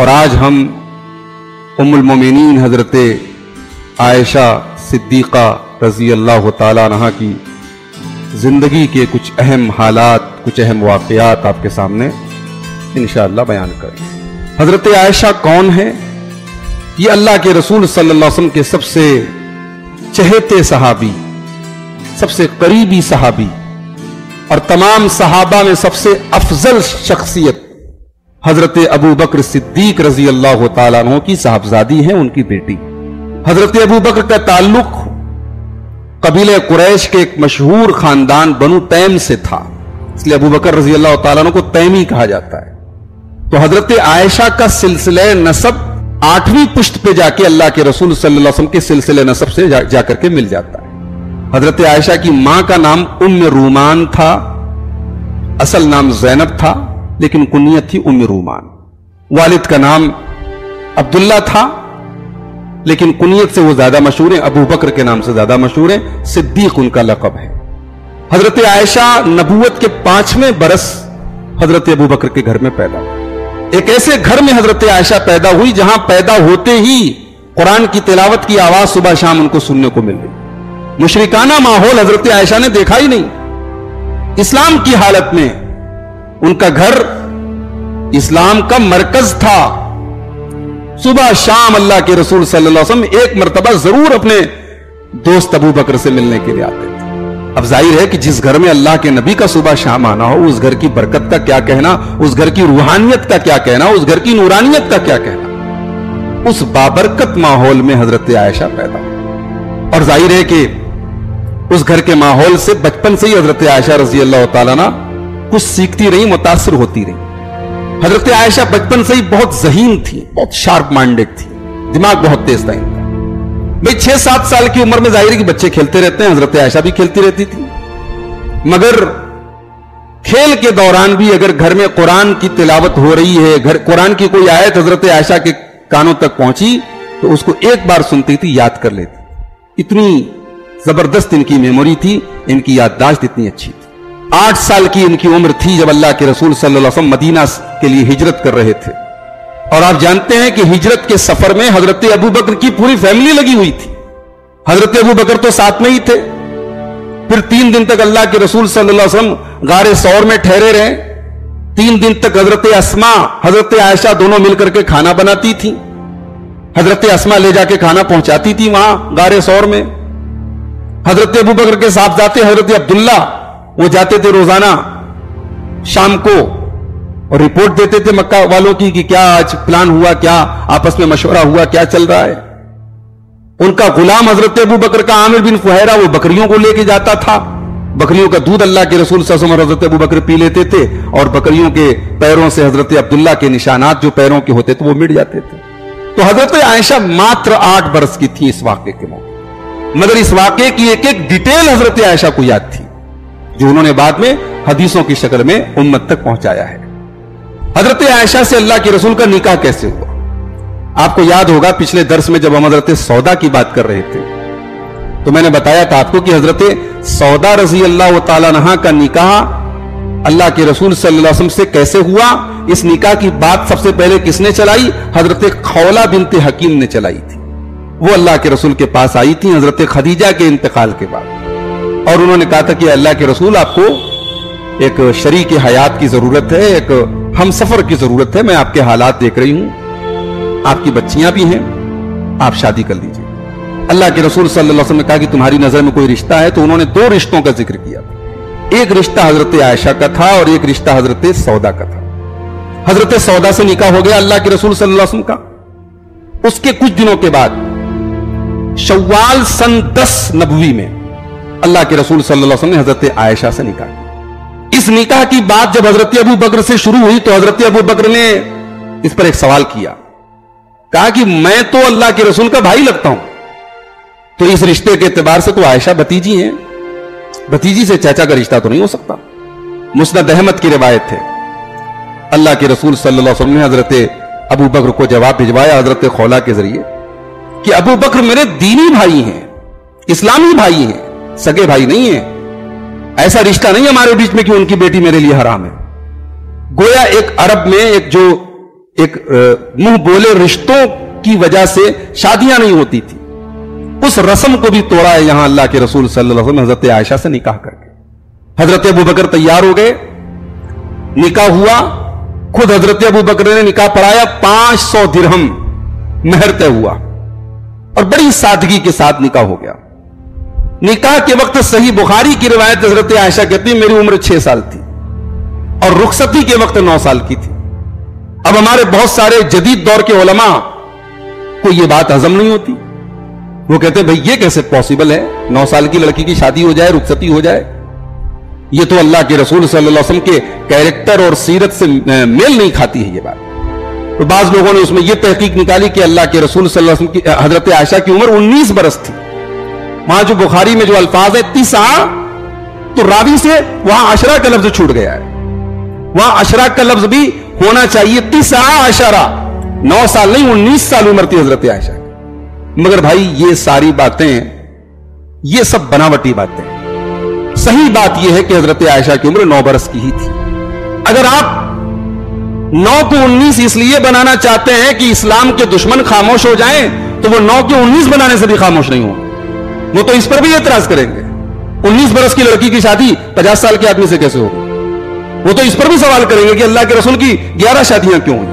और आज हम उम्मुल मोमिनीन हज़रत आयशा सिद्दीक़ा रज़ी अल्लाह ताला अन्हा की ज़िंदगी के कुछ अहम हालात, कुछ अहम वाक़यात आपके सामने इंशाअल्लाह बयान करें। हज़रत आयशा कौन है? ये अल्लाह के रसूल सल्लल्लाहु अलैहि वसल्लम के सबसे चहेते सहाबी, सबसे करीबी सहाबी और तमाम सहाबा में सबसे अफजल शख्सियत हज़रत अबू बकर सिद्दीक रजी अल्लाह ताला अन्हु की साहबजादी है, उनकी बेटी। हज़रत अबू बकर का ताल्लुक कबीले कुरैश के एक मशहूर खानदान बनु तैम से था, इसलिए अबू बकर रजी अल्लाह ताला अन्हु को तैमी कहा जाता है। तो हज़रत आयशा का सिलसिले नसब 8वीं पुश्त पे जाके अल्लाह के रसूल सल्लल्लाहु अलैहि वसल्लम के सिलसिले नसब से जाकर के मिल जाता है। हज़रत आयशा की मां का नाम उम्म रूमान था, असल नाम जैनब था लेकिन कुनियत थी उम्म रूमान। वालिद का नाम अब्दुल्ला था लेकिन कुनियत से वो ज्यादा मशहूर है, अबू बकर के नाम से ज्यादा मशहूर है, सिद्दीक उनका लकब है। हजरत आयशा नबूवत के 5वें बरस हजरत अबू बकर के घर में पैदा हुई। एक ऐसे घर में हजरत आयशा पैदा हुई जहां पैदा होते ही कुरान की तिलावत की आवाज सुबह शाम उनको सुनने को मिल गई। मुशरिकाना माहौल हजरत आयशा ने देखा ही नहीं। इस्लाम की हालत में उनका घर इस्लाम का मरकज था। सुबह शाम अल्लाह के रसूल सल्लल्लाहु अलैहि वसल्लम एक मरतबा जरूर अपने दोस्त अबू बकर से मिलने के लिए आते थे। अब जाहिर है कि जिस घर में अल्लाह के नबी का सुबह शाम आना हो, उस घर की बरकत का क्या कहना, उस घर की रूहानियत का क्या कहना, उस घर की नूरानियत का क्या कहना। उस बाबरकत माहौल में हजरत आयशा पैदा हुई और जाहिर है कि उस घर के माहौल से बचपन से ही हजरत आयशा रजी अल्लाह तआला ना कुछ सीखती रही, मुतासिर होती रही। हजरत आयशा बचपन से ही बहुत जहीन थी, बहुत शार्प माइंडेड थी, दिमाग बहुत तेज था इनका। भाई 6-7 साल की उम्र में जाहिर है कि बच्चे खेलते रहते हैं, हजरत आयशा भी खेलती रहती थी, मगर खेल के दौरान भी अगर घर में कुरान की तिलावत हो रही है, घर कुरान की कोई आयत हजरत आयशा के कानों तक पहुंची तो उसको एक बार सुनती थी, याद कर लेती। इतनी जबरदस्त इनकी मेमोरी थी, इनकी याददाश्त इतनी अच्छी थी। 8 साल की इनकी उम्र थी जब अल्लाह के रसूल सल्लल्लाहु अलैहि वसल्लम मदीना के लिए हिजरत कर रहे थे। और आप जानते हैं कि हिजरत के सफर में हजरत अबू बकर की पूरी फैमिली लगी हुई थी। हजरत अबू बकर तो साथ में ही थे। फिर 3 दिन तक अल्लाह के रसूल सल्लल्लाहु अलैहि वसल्लम गार सौर में ठहरे रहे। 3 दिन तक हजरत अस्मा, हजरत आयशा दोनों मिलकर के खाना बनाती थी। हजरत अस्मा ले जाके खाना पहुंचाती थी वहां गार सौर में। हजरत अबू बकर के साथ जाते हजरत अब्दुल्ला, वो जाते थे रोजाना शाम को और रिपोर्ट देते थे मक्का वालों की कि क्या आज प्लान हुआ, क्या आपस में मशवरा हुआ, क्या चल रहा है। उनका गुलाम हजरत अबू बकर का आमिर बिन फुहैरा, वो बकरियों को लेके जाता था। बकरियों का दूध अल्लाह के रसूल सल्लल्लाहु अलैहि वसल्लम हजरत अबू बकर पी लेते थे और बकरियों के पैरों से हजरत अब्दुल्ला के निशानात जो पैरों के होते थे वो मिट जाते थे। तो हजरत आयशा मात्र 8 बरस की थी इस वाक़े के मौके, मगर इस वाक़े की एक एक डिटेल हजरत आयशा को याद थी जो उन्होंने बाद में हदीसों की शक्ल में उम्मत तक पहुंचाया है। हजरत आयशा से अल्लाह के रसूल का निकाह कैसे हुआ? आपको याद होगा पिछले दर्स में जब हम हजरत सौदा की बात कर रहे थे तो मैंने बताया था आपको कि हजरत सौदा रजी अल्लाह ताला अन्हा का निकाह अल्लाह के रसूल सल्लल्लाहु अलैहि वसल्लम से कैसे हुआ। इस निकाह की बात सबसे पहले किसने चलाई? हजरत खौला बिनत हकीम ने चलाई थी। वो अल्लाह के रसूल के पास आई थी हजरत खदीजा के इंतकाल के बाद और उन्होंने कहा था कि अल्लाह के रसूल, आपको एक शरीक हयात की जरूरत है, एक हमसफर की जरूरत है। मैं आपके हालात देख रही हूं, आपकी बच्चियां भी हैं, आप शादी कर लीजिए। अल्लाह के रसूल सल्लल्लाहु अलैहि वसल्लम ने कहा कि तुम्हारी नजर में कोई रिश्ता है? तो उन्होंने 2 रिश्तों का जिक्र किया। एक रिश्ता हजरत आयशा का था और एक रिश्ता हजरत सौदा का था। हजरत सौदा से निकाह हो गया अल्लाह के रसूल सल्लल्लाहु अलैहि वसल्लम का। उसके कुछ दिनों के बाद शव्वाल सन 10 नबवी में अल्लाह के रसूल सल्लल्लाहु अलैहि वसल्लम ने हजरत आयशा से निकाह किया। इस निकाह की बात जब हजरत अबू बकर से शुरू हुई तो हजरत अबू बकर ने इस पर एक सवाल किया, कहा कि मैं तो अल्लाह के रसूल का भाई लगता हूं, तो इस रिश्ते के एतबार से तो आयशा भतीजी हैं, भतीजी से चाचा का रिश्ता तो नहीं हो सकता। मुस्नद अहमद की रिवायत है। अल्लाह के रसूल सल्लल्लाहु अलैहि वसल्लम ने हजरत अबू बकर को जवाब भिजवाया हजरत खौला के जरिए कि अबू बकर मेरे दीनी भाई हैं, इस्लामी भाई हैं, सगे भाई नहीं है। ऐसा रिश्ता नहीं हमारे बीच में कि उनकी बेटी मेरे लिए हराम है। गोया एक अरब में एक जो एक मुंह बोले रिश्तों की वजह से शादियां नहीं होती थी, उस रस्म को भी तोड़ा है यहां अल्लाह के रसूल सल्लल्लाहु अलैहि वसल्लम हजरत आयशा से निकाह करके। हजरत अबू बकर तैयार हो गए, निकाह हुआ, खुद हजरत अबू बकर ने निकाह पढ़ाया, 500 दिरहम मेहर तय हुआ और बड़ी सादगी के साथ निकाह हो गया। निकाह के वक्त सही बुखारी की रिवायत हजरत आयशा कहती है मेरी उम्र 6 साल थी और रुखसती के वक्त 9 साल की थी। अब हमारे बहुत सारे जदीद दौर के उलमा को यह बात हजम नहीं होती, वो कहते भाई ये कैसे पॉसिबल है 9 साल की लड़की की शादी हो जाए, रुखसती हो जाए, ये तो अल्लाह के रसूल सल्लल्लाहु अलैहि वसल्लम के कैरेक्टर और सीरत से मेल नहीं खाती है ये बात। तो बाज लोगों ने उसमें यह तहकीक निकाली कि अल्लाह के रसूल सल्लल्लाहु अलैहि वसल्लम की हजरत आयशा की उम्र 19 बरस थी। वहां जो बुखारी में जो अल्फाज है तीसा, तो रावी से वहां अशरा का लफ्ज छूट गया है, वहां अशरा का लफ्ज भी होना चाहिए तीसा अशरा। 9 साल नहीं 19 साल उम्र थी हजरत आयशा। मगर भाई ये सारी बातें, ये सब बनावटी बातें। सही बात यह है कि हजरत आयशा की उम्र 9 बरस की ही थी। अगर आप 9 को 19 इसलिए बनाना चाहते हैं कि इस्लाम के दुश्मन खामोश हो जाएं, तो वो 9 को 19 बनाने से भी खामोश नहीं होंगे, वो तो इस पर भी एतराज करेंगे। 19 बरस की लड़की की शादी 50 साल के आदमी से कैसे होगी? वो तो इस पर भी सवाल करेंगे कि अल्लाह के रसूल की 11 शादियां क्यों हुई।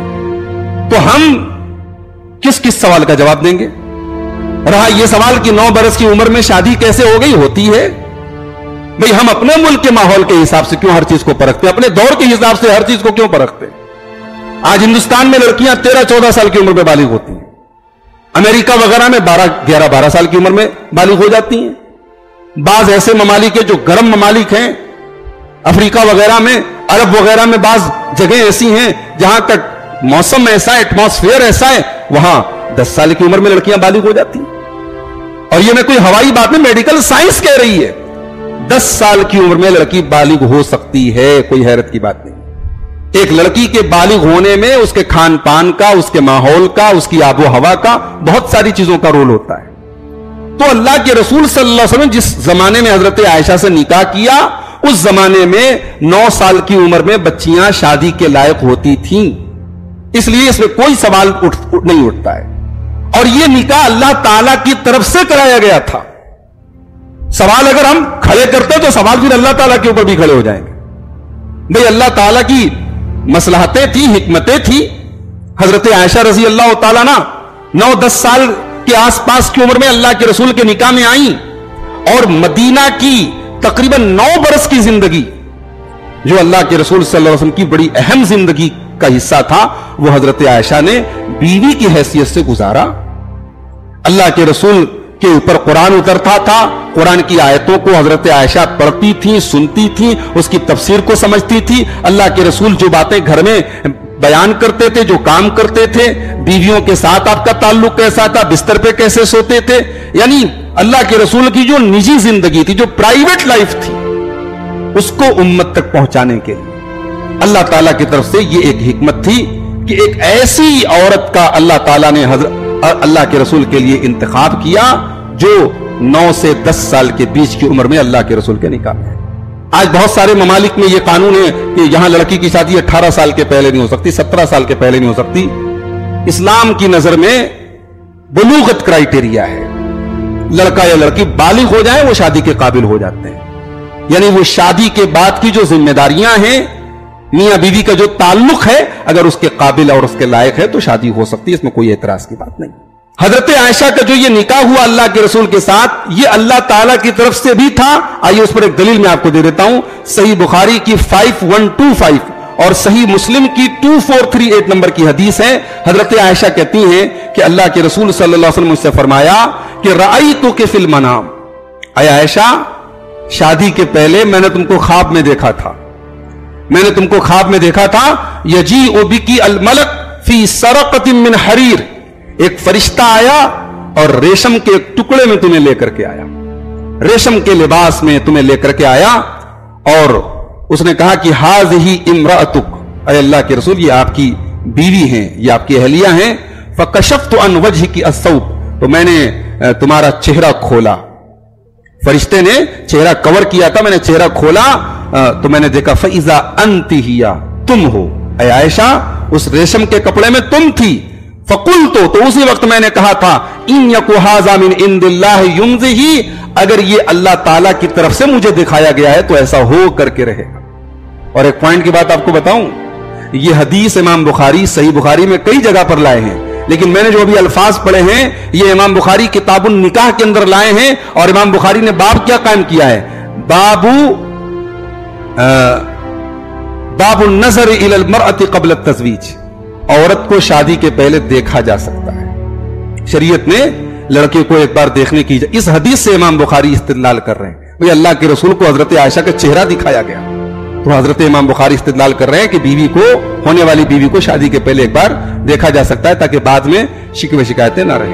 तो हम किस किस सवाल का जवाब देंगे? रहा यह सवाल कि 9 बरस की उम्र में शादी कैसे हो गई, होती है भाई। हम अपने मुल्क के माहौल के हिसाब से क्यों हर चीज को परखते हैं, अपने दौर के हिसाब से हर चीज को क्यों परखते हैं? आज हिंदुस्तान में लड़कियां 13-14 साल की उम्र में बालिग होती हैं, अमेरिका वगैरह में 11-12 साल की उम्र में बालिग हो जाती हैं। बाज ऐसे ममालिक है जो गर्म ममालिक हैं, अफ्रीका वगैरह में, अरब वगैरह में बाज जगह ऐसी हैं जहां तक मौसम ऐसा है, एटमॉस्फेयर ऐसा है, वहां 10 साल की उम्र में लड़कियां बालिग हो जाती हैं। और यह मैं कोई हवाई बात नहीं, मेडिकल साइंस कह रही है 10 साल की उम्र में लड़की बालिग हो सकती है, कोई हैरत की बात नहीं। एक लड़की के बालिग होने में उसके खान पान का, उसके माहौल का, उसकी आबो हवा का, बहुत सारी चीजों का रोल होता है। तो अल्लाह के रसूल सल्लल्लाहु अलैहि वसल्लम जिस जमाने में हजरत आयशा से निकाह किया, उस जमाने में 9 साल की उम्र में बच्चियां शादी के लायक होती थीं, इसलिए इसमें कोई सवाल नहीं उठता है। और यह निकाह अल्लाह ताला की तरफ से कराया गया था। सवाल अगर हम खड़े करते तो सवाल फिर अल्लाह ताला के ऊपर भी खड़े हो जाएंगे। भाई अल्लाह ताला की मसलहतें थी, हिकमतें थी। हजरत आयशा रजी अल्लाह ताला ना 9-10 साल के आसपास की उम्र में अल्लाह के रसूल के निकाह में आई और मदीना की तकरीबन 9 बरस की जिंदगी, जो अल्लाह के रसूल सल्लल्लाहु अलैहि वसल्लम की बड़ी अहम जिंदगी का हिस्सा था, वो हजरत आयशा ने बीवी की हैसियत से गुजारा। अल्लाह के रसूल के ऊपर कुरान उतरता था, कुरान की आयतों को हजरत आयशा पढ़ती थी, सुनती थी, उसकी तफसीर को समझती थी। अल्लाह के रसूल जो बातें घर में बयान करते थे, जो काम करते थे, बीवियों के साथ आपका ताल्लुक कैसा था, बिस्तर पे कैसे सोते थे, यानी अल्लाह के रसूल की जो निजी जिंदगी थी, जो प्राइवेट लाइफ थी, उसको उम्मत तक पहुंचाने के लिए अल्लाह ताला की तरफ से यह एक हिकमत थी कि एक ऐसी औरत का अल्लाह ताला ने अल्लाह के रसूल के लिए इंतखाब किया जो 9 से 10 साल के बीच की उम्र में अल्लाह के रसूल के निकाह में। आज बहुत सारे ममालिक में यह कानून है कि यहां लड़की की शादी 18 साल के पहले नहीं हो सकती, 17 साल के पहले नहीं हो सकती। इस्लाम की नजर में बुलूगत क्राइटेरिया है, लड़का या लड़की बालिग हो जाए वो शादी के काबिल हो जाते हैं। यानी वो शादी के बाद की जो जिम्मेदारियां हैं, मियां बीवी का जो ताल्लुक है, अगर उसके काबिल और उसके लायक है तो शादी हो सकती है, इसमें कोई एतराज की बात नहीं। हजरत आयशा का जो ये निकाह हुआ अल्लाह के रसूल के साथ, ये अल्लाह ताला की तरफ से भी था। आइए उस पर एक दलील मैं आपको दे देता हूं। सही बुखारी की 5125 और सही मुस्लिम की 2438 नंबर की हदीस है। हजरत आयशा कहती हैं कि अल्लाह के रसूल सल्लल्लाहु अलैहि वसल्लम मुझसे फरमाया कि रअयतु के फिल मनाम, ऐ आयशा शादी के पहले मैंने तुमको ख्वाब में देखा था, मैंने तुमको ख्वाब में देखा था। यजी ओबिकी अल मलक फी सरकतिम मिन हरीर, एक फरिश्ता आया और रेशम के एक टुकड़े में तुम्हें लेकर के आया, रेशम के लिबास में तुम्हें लेकर के आया और उसने कहा कि हाज़िही इम्राअतुक, अय अल्लाह के रसूल ये आपकी बीवी हैं, ये आपकी अहलिया हैं। फकशफ्तु अन वजहिकी अस्सौब, तो मैंने तुम्हारा चेहरा खोला, फरिश्ते ने चेहरा कवर किया था, मैंने चेहरा खोला तो मैंने देखा फइज़ा अंतिहिया, तुम हो ऐ आयशा, उस रेशम के कपड़े में तुम थी। फकुल तो उसी वक्त मैंने कहा था इन यकुहाजा मिन इंदिल्लाह युमज़िही, अगर ये अल्लाह ताला की तरफ से मुझे दिखाया गया है तो ऐसा हो करके रहेगा। और एक पॉइंट की बात आपको बताऊं, ये हदीस इमाम बुखारी सही बुखारी में कई जगह पर लाए हैं, लेकिन मैंने जो भी अल्फाज पढ़े हैं ये इमाम बुखारी किताबुन निकाह के अंदर लाए हैं। और इमाम बुखारी ने बाब क्या कायम किया है, बाबू बाबु नजर इलल मरअति कबल तज़वीज, औरत को शादी के पहले देखा जा सकता है। शरीयत ने लड़के को एक बार देखने की, इस हदीस से इमाम बुखारी इस्तिदलाल कर रहे हैं। भाई अल्लाह के रसूल को हजरत आयशा का चेहरा दिखाया गया तो हजरत इमाम बुखारी इस्तिदलाल कर रहे हैं कि बीवी को, होने वाली बीवी को शादी के पहले एक बार देखा जा सकता है ताकि बाद में शिकवे शिकायतें ना रहे।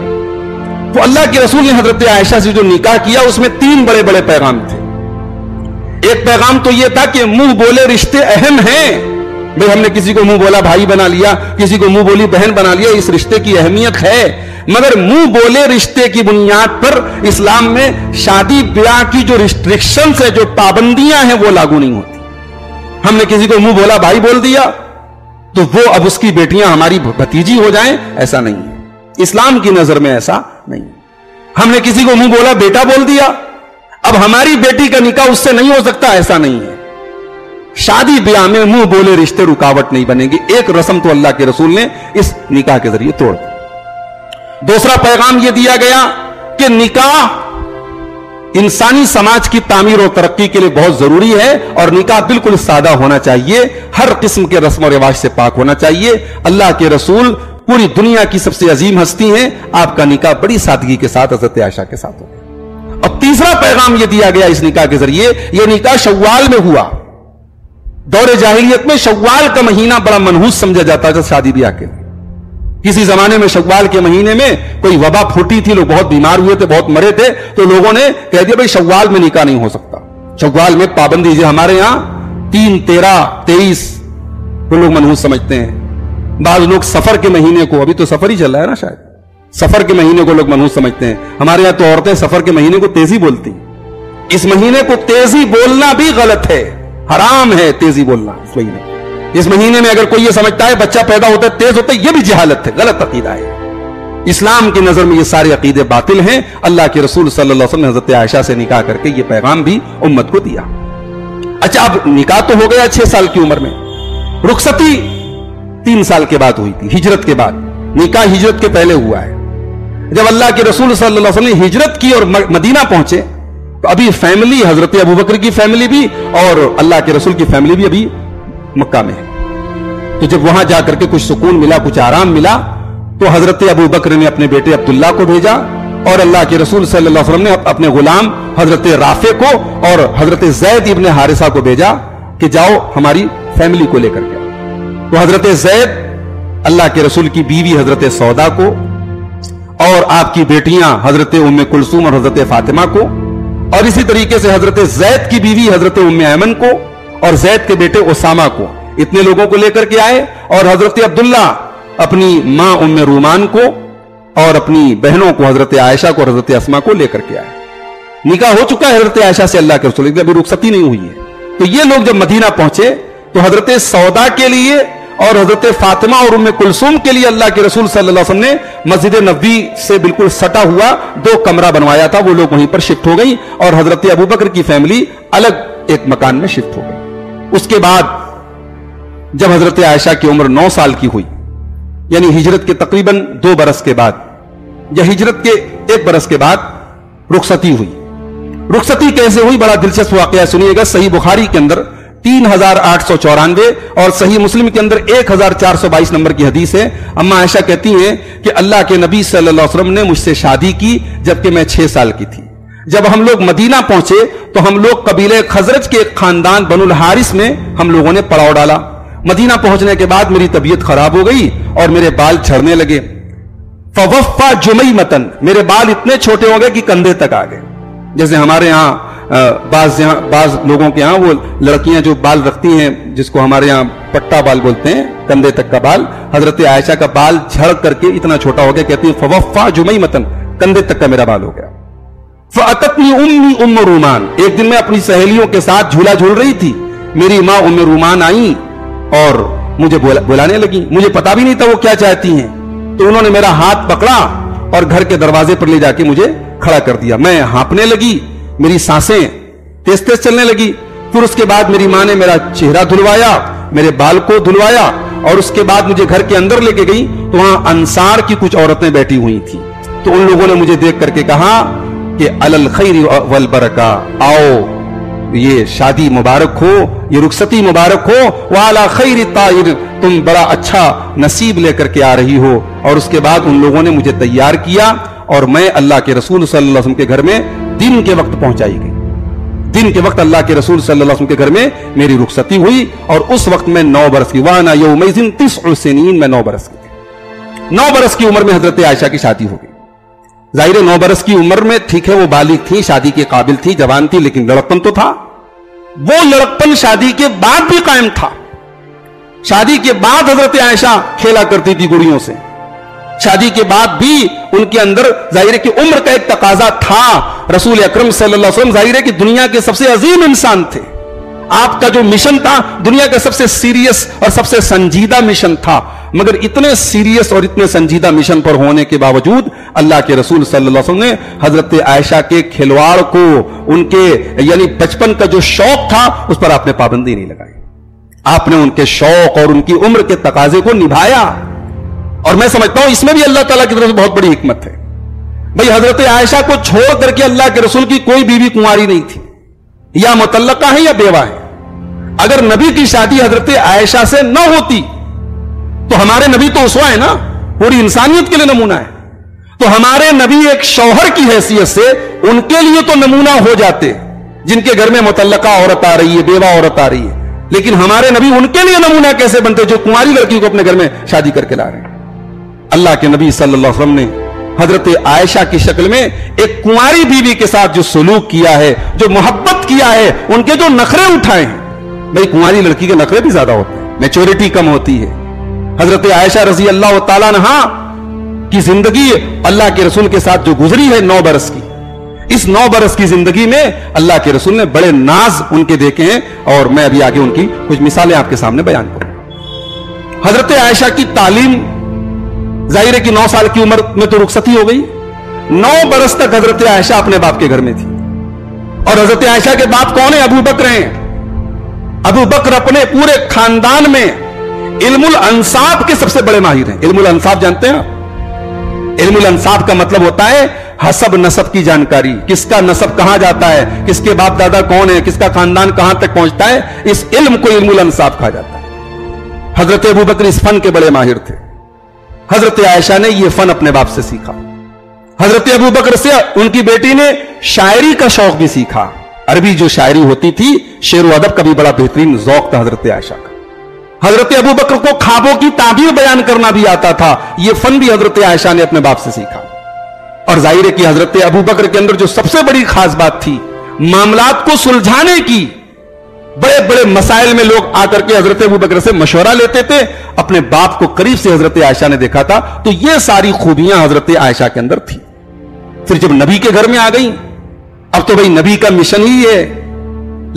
तो अल्लाह के रसूल ने हजरत आयशा से जो निकाह किया उसमें तीन बड़े बड़े पैगाम थे। एक पैगाम तो यह था कि मुंह बोले रिश्ते अहम हैं। भाई हमने किसी को मुंह बोला भाई बना लिया, किसी को मुंह बोली बहन बना लिया, इस रिश्ते की अहमियत है, मगर मुंह बोले रिश्ते की बुनियाद पर इस्लाम में शादी ब्याह की जो रिस्ट्रिक्शंस है, जो पाबंदियां हैं, वो लागू नहीं होती। हमने किसी को मुंह बोला भाई बोल दिया तो वो अब उसकी बेटियां हमारी भतीजी हो जाएं, ऐसा नहीं है, इस्लाम की नजर में ऐसा नहीं है। हमने किसी को मुंह बोला बेटा बोल दिया, अब हमारी बेटी का निकाह उससे नहीं हो सकता, ऐसा नहीं है। शादी ब्याह में मुंह बोले रिश्ते रुकावट नहीं बनेंगे। एक रस्म तो अल्लाह के रसूल ने इस निकाह के जरिए तोड़ दी। दूसरा पैगाम यह दिया गया कि निकाह इंसानी समाज की तामीर और तरक्की के लिए बहुत जरूरी है और निकाह बिल्कुल सादा होना चाहिए, हर किस्म के रस्म और रिवाज से पाक होना चाहिए। अल्लाह के रसूल पूरी दुनिया की सबसे अजीम हस्ती है, आपका निकाह बड़ी सादगी के साथ हज़रत आयशा के साथ हो। अब तीसरा पैगाम यह दिया गया इस निकाह के जरिए, यह निकाह शव्वाल में हुआ। दौरे जाहिलियत में शव्वाल का महीना बड़ा मनहूस समझा जाता था शादी ब्याह के लिए। किसी जमाने में शव्वाल के महीने में कोई वबा फूटी थी, लोग बहुत बीमार हुए थे, बहुत मरे थे, तो लोगों ने कह दिया भाई शव्वाल में निकाह नहीं हो सकता, शव्वाल में पाबंदी है। हमारे यहां 3, 13, 23 को लोग मनहूस समझते हैं। बाद लोग सफर के महीने को, अभी तो सफर ही चल रहा है ना, शायद सफर के महीने को लोग मनहूस समझते हैं। हमारे यहां तो औरतें सफर के महीने को तेजी बोलती हैं। इस महीने को तेजी बोलना भी गलत है, हराम है तेजी बोलना। इस महीने में अगर कोई ये समझता है बच्चा पैदा होता है तेज होता है, यह भी जहालत है, गलत अकीदा है। इस्लाम की नजर में ये सारे अकीदे बातिल हैं। अल्लाह के रसूल सल्लल्लाहु अलैहि वसल्लम ने हजरत आयशा से निकाह करके ये पैगाम भी उम्मत को दिया। अच्छा, अब निकाह तो हो गया 6 साल की उम्र में, रुखसती 3 साल के बाद हुई थी, हिजरत के बाद। निकाह हिजरत के पहले हुआ है। जब अल्लाह के रसूल सल्लल्लाहु अलैहि वसल्लम ने हिजरत की और मदीना पहुंचे तो अभी फैमिली, हजरत अबू बकर की फैमिली भी और अल्लाह के रसूल की फैमिली भी अभी मक्का में है। तो जब वहां जाकर के कुछ सुकून मिला, कुछ आराम मिला, तो हजरत अबू बकर ने अपने बेटे अब्दुल्ला को भेजा और अल्लाह के रसूल सल्लल्लाहु अलैहि वसल्लम ने अपने गुलाम हजरत राफे को और हजरत जैद इब्न हारिसा को भेजा कि जाओ हमारी फैमिली को लेकर के। तो हजरत जैद अल्लाह के रसूल की बीवी हजरत सौदा को और आपकी बेटियां हजरत उम्म कुलसुम और हजरत फातिमा को, और इसी तरीके से हजरत जैद की बीवी हजरत उम्म ऐमन को और जैद के बेटे उसामा को, इतने लोगों को लेकर के आए। और हजरत अब्दुल्ला अपनी मां उम्म रुमान को और अपनी बहनों को हजरत आयशा को और हजरत अस्मा को लेकर के आए। निकाह हो चुका है हजरत आयशा से अल्लाह के रसूल, अभी रुखसती नहीं हुई है। तो ये लोग जब मदीना पहुंचे तो हजरत सौदा के लिए और हजरत फातिमा और उम्मे कुलसुम के लिए अल्लाह के रसूल सल्लल्लाहु अलैहि वसल्लम ने मस्जिद नबी से बिल्कुल सटा हुआ 2 कमरा बनवाया था, वो लोग वहीं पर शिफ्ट हो गई और हजरत अबू बकर की फैमिली अलग एक मकान में शिफ्ट हो गई। उसके बाद जब हजरत आयशा की उम्र 9 साल की हुई, यानी हिजरत के तकरीबन 2 बरस के बाद या हिजरत के 1 बरस के बाद रुखसती हुई। रुखसती कैसे हुई, बड़ा दिलचस्प वाकया सुनिएगा। सही बुखारी के अंदर 3894 और सही मुस्लिम के अंदर 1422 नंबर की हदीस है। अम्मा आयशा कहती हैं कि अल्लाह के नबी सल्लल्लाहु अलैहि वसल्लम ने मुझसे शादी की जबकि मैं 6 साल की थी। जब हम लोग मदीना पहुंचे तो हम लोग कबीले खजरज के एक खानदान बनुल हारिस में हम लोगों ने पड़ाव डाला। मदीना पहुंचने के बाद मेरी तबीयत खराब हो गई और मेरे बाल झड़ने लगे। फवफ्फा जुमैमतन, मेरे बाल इतने छोटे हो गए कि कंधे तक आ गए। जैसे हमारे यहाँ बाज लोगों के यहाँ वो लड़कियां जो बाल रखती हैं, जिसको हमारे यहाँ पट्टा बाल बोलते हैं, कंधे तक का बाल, हजरत आयशा का बाल झड़ करके इतना छोटा हो गया। कहती है फवफ्फा जुमई मतन, कंधे तक का मेरा बाल हो गया। फअततनी उम्मी उम्म रुमान, एक दिन मैं अपनी सहेलियों के साथ झूला झूल रही थी, मेरी माँ उम्म रुमान आई और मुझे बुलाने लगी, मुझे पता भी नहीं था वो क्या चाहती हैं। तो उन्होंने मेरा हाथ पकड़ा और घर के दरवाजे पर ले जाके मुझे खड़ा कर दिया। मैं हाँपने लगी, मेरी सांसें तेज तेज चलने लगी। फिर उसके बाद मेरी माँ ने मेरा चेहरा धुलवाया, मेरे बाल को धुलवाया और उसके बाद मुझे घर के अंदर लेके गई। तो वहां अंसार की कुछ औरतें बैठी हुई थी, तो उन लोगों ने मुझे देख करके कहा कि अलल खैर वल बरका, आओ ये शादी मुबारक हो, ये रुखसती मुबारक हो, वाला खैर ताइर, तुम बड़ा अच्छा नसीब लेकर के आ रही हो। और उसके बाद उन लोगों ने मुझे तैयार किया और मैं अल्लाह के रसूल सल्लल्लाहु अलैहि वसल्लम के घर में दिन के वक्त पहुंचाई गई। दिन के वक्त अल्लाह के रसूल सल्लल्लाहु अलैहि वसल्लम के घर में मेरी रुखसती हुई और उस वक्त मैं 9 बरस की, वाना यौमइज़िन 9 सनीन, मैं 9 बरस की थी। 9 बरस की उम्र में हजरत आयशा की शादी हो गई। जाहिर 9 बरस की उम्र में ठीक है वो बालिग थी, शादी के काबिल थी, जवान थी, लेकिन लड़कपन तो था। वो लड़कपन शादी के बाद भी कायम था। शादी के बाद हजरत आयशा खेला करती थी गुड़ियों से। शादी के बाद भी उनके अंदर जाहिर की उम्र का एक तकाजा था। रसूल अकरम सल्लल्लाहु अलैहि वसल्लम जाहिर की दुनिया के सबसे अजीम इंसान थे। आपका जो मिशन था दुनिया का सबसे सीरियस और सबसे संजीदा मिशन था, मगर इतने सीरियस और इतने संजीदा मिशन पर होने के बावजूद अल्लाह के रसूल सल्लल्लाहु अलैहि वसल्लम ने हजरत आयशा के खिलवाड़ को, उनके यानी बचपन का जो शौक था उस पर आपने पाबंदी नहीं लगाई। आपने उनके शौक और उनकी उम्र के तकाजे को निभाया और मैं समझता हूं इसमें भी अल्लाह ताला की तरफ से बहुत बड़ी हिकमत है। भाई हजरत आयशा को छोड़ करके अल्लाह के रसूल की कोई बीवी कुंवारी नहीं थी, या मुतल्लका है या बेवा है। अगर नबी की शादी हजरत आयशा से न होती तो हमारे नबी तो उसवा है ना, पूरी इंसानियत के लिए नमूना है। तो हमारे नबी एक शौहर की हैसियत से उनके लिए तो नमूना हो जाते जिनके घर में मुतल्लका औरत आ रही है, बेवा औरत आ रही है, लेकिन हमारे नबी उनके लिए नमूना कैसे बनते जो कुंवारी लड़की को अपने घर में शादी करके ला रहे हैं। अल्लाह के नबी सल्लल्लाहु अलैहि वसल्लम ने हजरत आयशा की शक्ल में एक कुंवारी बीवी के साथ जो सलूक किया है, जो मोहब्बत किया है, उनके जो नखरे उठाए हैं, भाई कुंवारी लड़की के नखरे भी ज्यादा होते हैं, मैच्योरिटी कम होती है। हजरत आयशा रजी अल्लाह तआला अन्हा की जिंदगी अल्लाह के रसूल के साथ जो गुजरी है 9 बरस की, इस 9 बरस की जिंदगी में अल्लाह के रसूल ने बड़े नाज उनके देखे हैं और मैं अभी आगे उनकी कुछ मिसालें आपके सामने बयान करूं। हजरत आयशा की तालीम जाहिर है कि 9 साल की उम्र में तो रुखसती हो गई। 9 बरस तक हजरत आयशा अपने बाप के घर में थी और हजरत आयशा के बाप कौन है? अबू बकर हैं। अबू बकर अपने पूरे खानदान में इल्मुल अंसाब के सबसे बड़े माहिर हैं। इल्मुल अंसाब जानते हैं आप? इल्मुल अंसाब का मतलब होता है हसब नसब की जानकारी, किसका नसब कहां जाता है, किसके बाप दादा कौन है, किसका खानदान कहां तक पहुंचता है, इस इल्म को इल्मुल अंसाब कहा जाता है। हजरत अबू बकर इस फन के बड़े माहिर थे। हजरत आयशा ने यह फन अपने बाप से सीखा। हजरत अबू बकर से उनकी बेटी ने शायरी का शौक भी सीखा। अरबी जो शायरी होती थी, शेर व अदब का भी बड़ा बेहतरीन शौक था हजरत आयशा का। हजरत अबू बकर को ख्वाबों की ताबीर बयान करना भी आता था। यह फन भी हजरत आयशा ने अपने बाप से सीखा। और जाहिर है कि हजरत अबू बकर के अंदर जो सबसे बड़ी खास बात थी, मामलात को सुलझाने की। बड़े बड़े मसाइल में लोग आकर के हजरत अबू बकर से मशवरा लेते थे। अपने बाप को करीब से हजरत आयशा ने देखा था, तो ये सारी खूबियां हजरत आयशा के अंदर थी। फिर जब नबी के घर में आ गई, अब तो भाई नबी का मिशन ही है।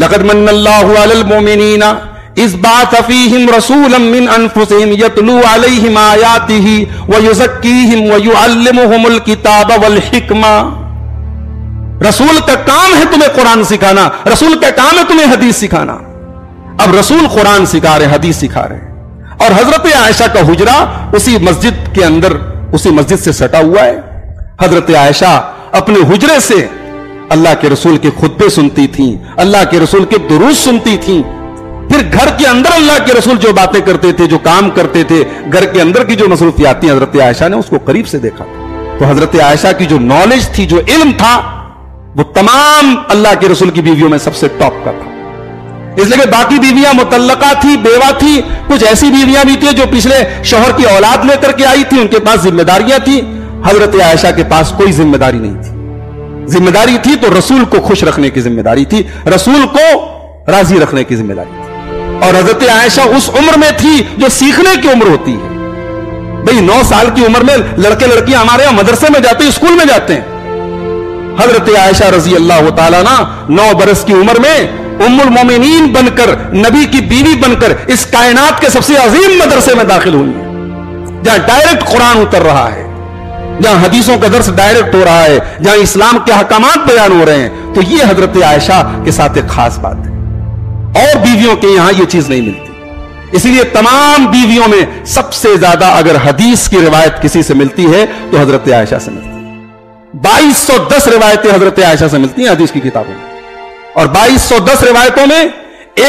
लक़द मन्नल्लाहु अलल मोमिनीना इज़ बाअसा फ़ीहिम रसूलन मिन अनफुसिहिम यतलू अलैहिम आयातिही व युज़क्कीहिम व युअल्लिमुहुमुल किताब वल हिकमा। रसूल का काम है तुम्हें कुरान सिखाना, रसूल का काम है तुम्हें हदीस सिखाना। अब रसूल कुरान सिखा रहे, हदीस सिखा रहे और हजरत आयशा का हुजरा उसी मस्जिद के अंदर, उसी मस्जिद से सटा हुआ है। हजरत आयशा अपने हुजरे से अल्लाह के रसूल के खुतबे सुनती थी, अल्लाह के रसूल के दुरूस सुनती थी। फिर घर के अंदर अल्लाह के रसूल जो बातें करते थे, जो काम करते थे, घर के अंदर की जो मसरूफियात थी, हजरत आयशा ने उसको करीब से देखा। तो हजरत आयशा की जो नॉलेज थी, जो इल्म था, वो तमाम अल्लाह के रसूल की बीवियों में सबसे टॉप का था। इसलिए कि बाकी बीवियां मुतल्लका थी, बेवा थी, कुछ ऐसी बीवियां भी थी जो पिछले शोहर की औलाद लेकर के आई थी, उनके पास जिम्मेदारियां थी। हजरत आयशा के पास कोई जिम्मेदारी नहीं थी। जिम्मेदारी थी तो रसूल को खुश रखने की जिम्मेदारी थी, रसूल को राजी रखने की जिम्मेदारी थी। और हजरत आयशा उस उम्र में थी जो सीखने की उम्र होती है। भाई 9 साल की उम्र में लड़के लड़कियां हमारे यहां मदरसे में जाते हैं, स्कूल में जाते हैं। हजरत आयशा रजी अल्लाह तआला ना 9 बरस की उम्र में उम्मुल मोमिनीन बनकर, नबी की बीवी बनकर इस कायनात के सबसे अजीम मदरसे में दाखिल हुई, जहां डायरेक्ट कुरान उतर रहा है, जहां हदीसों का दर्स डायरेक्ट हो रहा है, जहां इस्लाम के अहकामात बयान हो रहे हैं। तो यह हजरत आयशा के साथ एक खास बात है और बीवियों के यहां यह चीज नहीं मिलती। इसीलिए तमाम बीवियों में सबसे ज्यादा अगर हदीस की रिवायत किसी से मिलती है तो हजरत आयशा से मिलती है। 2210 रिवायतें हजरत आयशा से मिलती हैं हदीस की किताबों में, और 2210 रिवायतों में